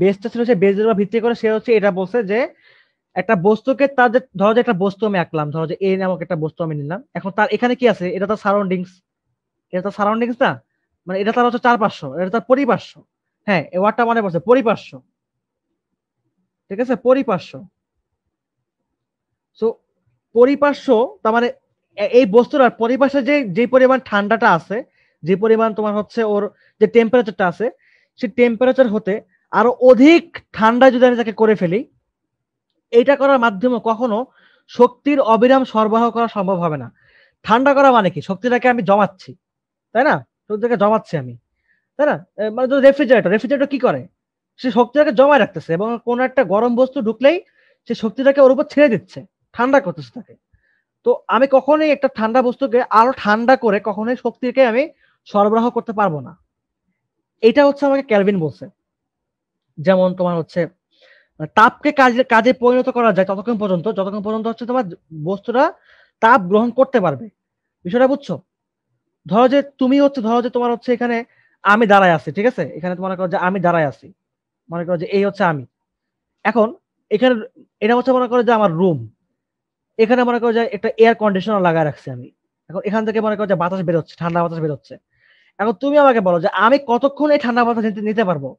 বেসটা ছিল, সে বেসের উপর ভিত্তি করে সে হচ্ছে এটা বলছে যে একটা বস্তুকে তার যে ধরো যে একটা বস্তু আমি আঁকলাম, ধরো যে এ নামক একটা বস্তু আমি নিলাম, এখন তার এখানে কি আছে? এটা তার সারাউন্ডিংস, এটা তার সারাউন্ডিংস না, মানে এটা তার হচ্ছে চারপার্শ্ব, এটা তার পরিপার্শ্ব, হ্যাঁ, এ ওয়ার্ডটা মনে পড়ছে, পরিপার্শ্ব, ঠিক আছে, পরিপার্শ্ব। সো পরিপার্শ্ব তার মানে এই বস্তুটার পরিপার্শ্বে যে যে পরিমাণ ঠান্ডাটা আছে, যে পরিমাণ তোমার হচ্ছে ওর যে টেম্পারেচারটা আছে, সেই টেম্পারেচার হতে আরো অধিক ঠান্ডা যদি আমি তাকে করে ফেলি, এটা করার মাধ্যমে কখনো শক্তির অবিরাম সরবরাহ করা সম্ভব হবে না। ঠান্ডা করা মানে কি, শক্তিটাকে আমি জমাচ্ছি, তাই না? শক্তিটাকে জমাচ্ছি আমি, তাই না? মানে রেফ্রিজারেটর কি করে, সে শক্তিটাকে জমায় রাখতেছে এবং কোন একটা গরম বস্তু ঢুকলেই সে শক্তিটাকে ওর উপর ছেড়ে দিচ্ছে, ঠান্ডা করতেছে তাকে। তো আমি কখনোই একটা ঠান্ডা বস্তুকে আরো ঠান্ডা করে কখনোই শক্তিকে আমি সরবরাহ করতে পারবো না। এটা হচ্ছে আমাকে ক্যালভিন বলছে। যেমন তোমার হচ্ছে তাপকে কাজে পরিণত করা যায় যতক্ষণ পর্যন্ত হচ্ছে তোমার বস্তুটা তাপ গ্রহণ করতে পারবে। বিষয়টা বুঝছো? ধরো যে তোমার হচ্ছে এখানে আমি দাঁড়ায় আছি, ঠিক আছে? এখানে তোমার মনে করো যে আমি দাঁড়ায় আছি, মনে করো যে এই হচ্ছে আমি। এখন এখানে এটা হচ্ছে মনে করো যে আমার রুম, এখানে মনে করো যে একটা এয়ার কন্ডিশনার লাগায় রাখছি আমি। এখন এখান থেকে মনে করো যে বাতাস বেরোচ্ছে, ঠান্ডা বাতাস বেরোচ্ছে। এখন তুমি আমাকে বলো যে আমি কতক্ষণ এই ঠান্ডা বাতাস নিতে পারবো?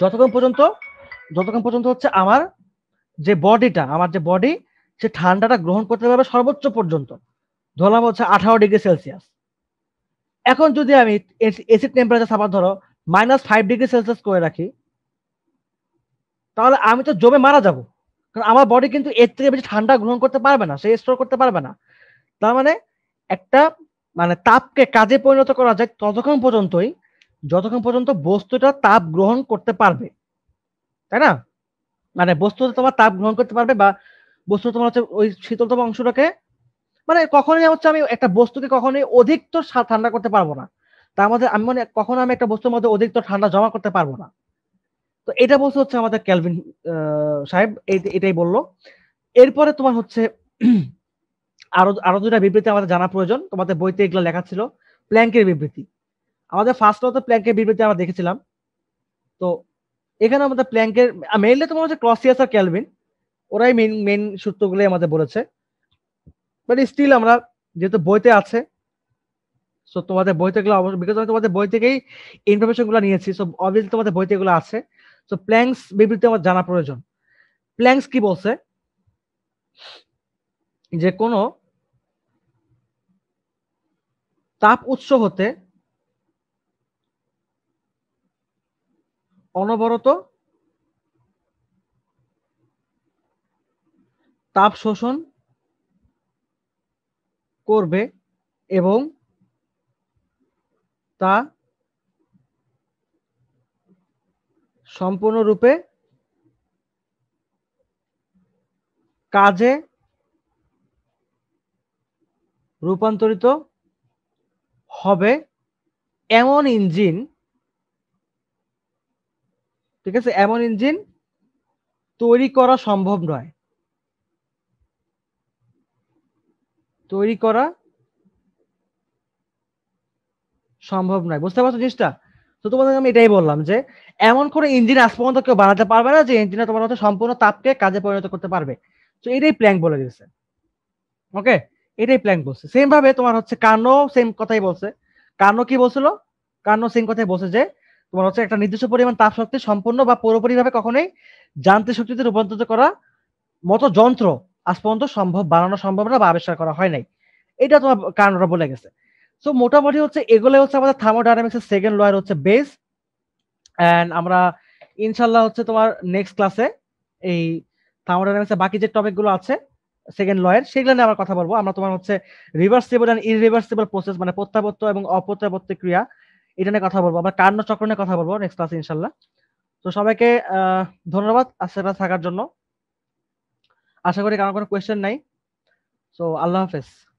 যতক্ষণ পর্যন্ত হচ্ছে আমার যে বডিটা, আমার যে বডি, সে ঠান্ডাটা গ্রহণ করতে পারবে সর্বোচ্চ পর্যন্ত। ধরলাম হচ্ছে 18°C। এখন যদি আমি এসির টেম্পারেচার সাপোজ ধরো -5°C করে রাখি, তাহলে আমি তো জমে মারা যাবো, কারণ আমার বডি কিন্তু এর থেকে বেশি ঠান্ডা গ্রহণ করতে পারবে না, সে স্টোর করতে পারবে না। তার মানে একটা তাপকে কাজে পরিণত করা যায় যতক্ষণ পর্যন্ত বস্তুটা তাপ গ্রহণ করতে পারবে, তাই না? বস্তুটা তোমার তাপ গ্রহণ করতে পারবে বা বস্তু তোমার হচ্ছে ওই শীতলতম অংশটাকে, কখনোই হচ্ছে আমি একটা বস্তুকে কখনোই অধিকতর ঠান্ডা করতে পারবো না। তার মধ্যে আমি কখনো আমি একটা বস্তুর মধ্যে অধিকতর ঠান্ডা জমা করতে পারবো না। তো এটা বলছে হচ্ছে আমাদের ক্যালভিন সাহেব, এটাই বললো। এরপরে তোমার হচ্ছে আরো দুটা বিবৃতি আমাদের জানা প্রয়োজন। তোমাদের বইতে এগুলো লেখা ছিল। প্ল্যাঙ্কের বিবৃতি, আমাদের ফার্স্ট হতো প্ল্যাঙ্কের বিবৃতি, আমরা দেখেছিলাম। তো এখানে আমাদের প্ল্যাঙ্কের মেইনলি তোমার হচ্ছে ক্লসিয়াস আর ক্যালভিন, ওরাই মেইন সূত্রগুলো আমাদের বলেছে। বাট স্টিল আমরা যেহেতু বইতে আছে, সো তোমাদের বইতে গুলো অবশ্যই, বিকজ আমি তোমাদের বই থেকেই ইনফরমেশন গুলো নিয়েছি, সো অবভিয়াসলি তোমাদের বইতে এগুলো আছে। সো প্ল্যাঙ্কস বিবৃতি আমার জানা প্রয়োজন। প্ল্যাঙ্কস কি বলছে, যে কোনো তাপ উৎস হতে অনবরত তাপ শোষণ করবে এবং তা সম্পূর্ণরূপে কাজে রূপান্তরিত হবে এমন ইঞ্জিন, ঠিক আছে, এমন ইঞ্জিন তৈরি করা সম্ভব নয়। বুঝতে পারছো জিনিসটা? তো তোমাদের আমি এটাই বললাম যে এমন কোনো ইঞ্জিন আজ পর্যন্ত কেউ বানাতে পারবে না যে ইঞ্জিনটা তোমার হচ্ছে সম্পূর্ণ তাপকে কাজে পরিণত করতে পারবে। তো এটাই প্ল্যাঙ্ক বলে দিয়েছে। ওকে, এটাই প্ল্যাঙ্ক বলছে। সেম ভাবে তোমার হচ্ছে কার্নো সেম কথাই বলছে। কার্নো কি বলছিল? কার্নো সেম কথাই বলছে যে তোমার হচ্ছে একটা নির্দিষ্ট পরিমাণ তাপ শক্তি সম্পূর্ণ বা পুরোপুরি ভাবে কখনোই যান্ত্রিক শক্তিতে রূপান্তরিত করা মতো যন্ত্র আজ পর্যন্ত বানানো সম্ভব না বা আবিষ্কার করা হয় নাই। এটা তোমার কার্নোরা বলে গেছে। সো মোটামুটি হচ্ছে এগুলো হচ্ছে আমাদের থার্মোডাইনামিক্সের সেকেন্ড লয়ের হচ্ছে বেস। এন্ড আমরা ইনশাল্লাহ হচ্ছে তোমার নেক্সট ক্লাসে এই থার্মোডাইনামিক্সের বাকি যে টপিকগুলো আছে সেকেন্ড লয়ের, সেগুলো নিয়ে আমরা কথা বলবো। আমরা তোমার হচ্ছে রিভার্সিবল এন্ড ইরিভার্সিবল প্রসেস, প্রত্যাবর্ত এবং অপ্রত্যাবর্ত ক্রিয়া, এটা নিয়ে কথা বলবো। আমরা কার্নো চক্র নিয়ে কথা বলবো নেক্সট ক্লাসে ইনশাল্লাহ। তো সবাইকে ধন্যবাদ আজকে থাকার জন্য। আশা করি কারো কোনো কোয়েশ্চেন নাই। সো আল্লাহ হাফেজ।